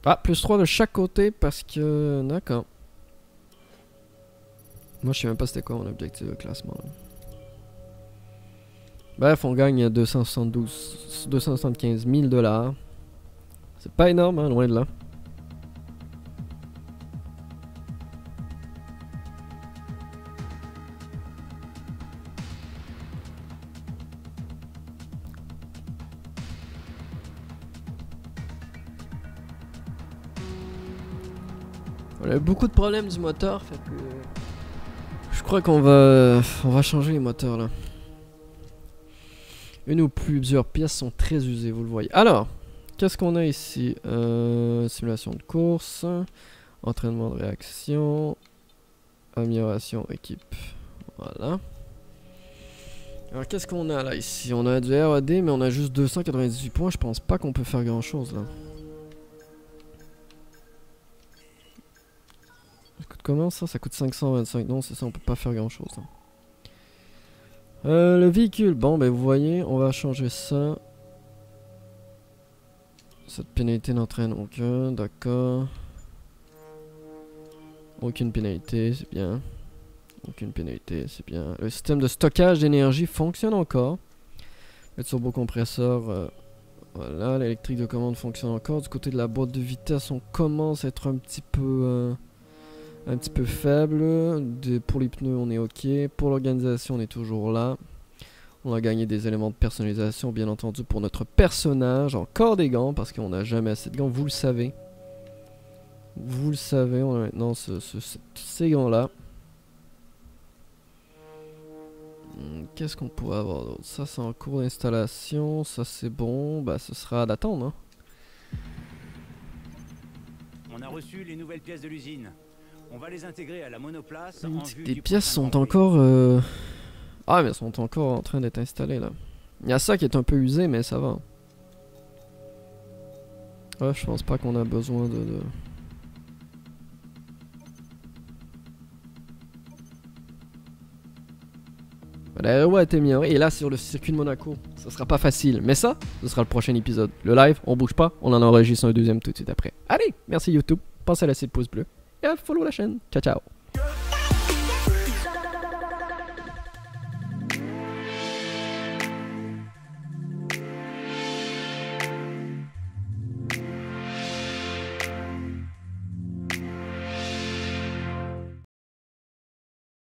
Ah, plus 3 de chaque côté parce que... D'accord. Moi, je sais même pas c'était quoi mon objectif de classement. Bref, on gagne 275 000 $. C'est pas énorme, hein, loin de là. On a eu beaucoup de problèmes du moteur, fait que je crois qu'on va changer les moteurs là. Une ou plusieurs pièces sont très usées, vous le voyez. Alors, qu'est-ce qu'on a ici? Simulation de course, entraînement de réaction, amélioration équipe. Voilà. Alors, qu'est-ce qu'on a là ici? On a du R&D, mais on a juste 298 points. Je pense pas qu'on peut faire grand-chose là. Ça coûte comment ça? Ça coûte 525. Non, c'est ça, on peut pas faire grand-chose là. Le véhicule, bon ben vous voyez, on va changer ça. Cette pénalité n'entraîne aucun, d'accord. Aucune pénalité, c'est bien. Aucune pénalité, c'est bien. Le système de stockage d'énergie fonctionne encore. Le turbocompresseur, voilà, l'électrique de commande fonctionne encore. Du côté de la boîte de vitesse, on commence à être un petit peu faible. Pour les pneus on est ok, pour l'organisation on est toujours là. On a gagné des éléments de personnalisation bien entendu pour notre personnage, encore des gants parce qu'on n'a jamais assez de gants, vous le savez. Vous le savez, on a maintenant ces gants là. Qu'est-ce qu'on pourrait avoir d'autre? Ça c'est en cours d'installation, ça c'est bon, bah ce sera d'attendre. Hein. On a reçu les nouvelles pièces de l'usine. On va les intégrer à la monoplace. Les pièces sont encore... Ah mais elles sont encore en train d'être installées là. Il y a ça qui est un peu usé mais ça va. Ouais, je pense pas qu'on a besoin de... La RO a été améliorée et là sur le circuit de Monaco. Ça sera pas facile mais ça, ce sera le prochain épisode. Le live, on bouge pas, on en enregistre un deuxième tout de suite après. Allez, merci YouTube, pensez à laisser le pouce bleu. Et follow la chaîne. Ciao, ciao.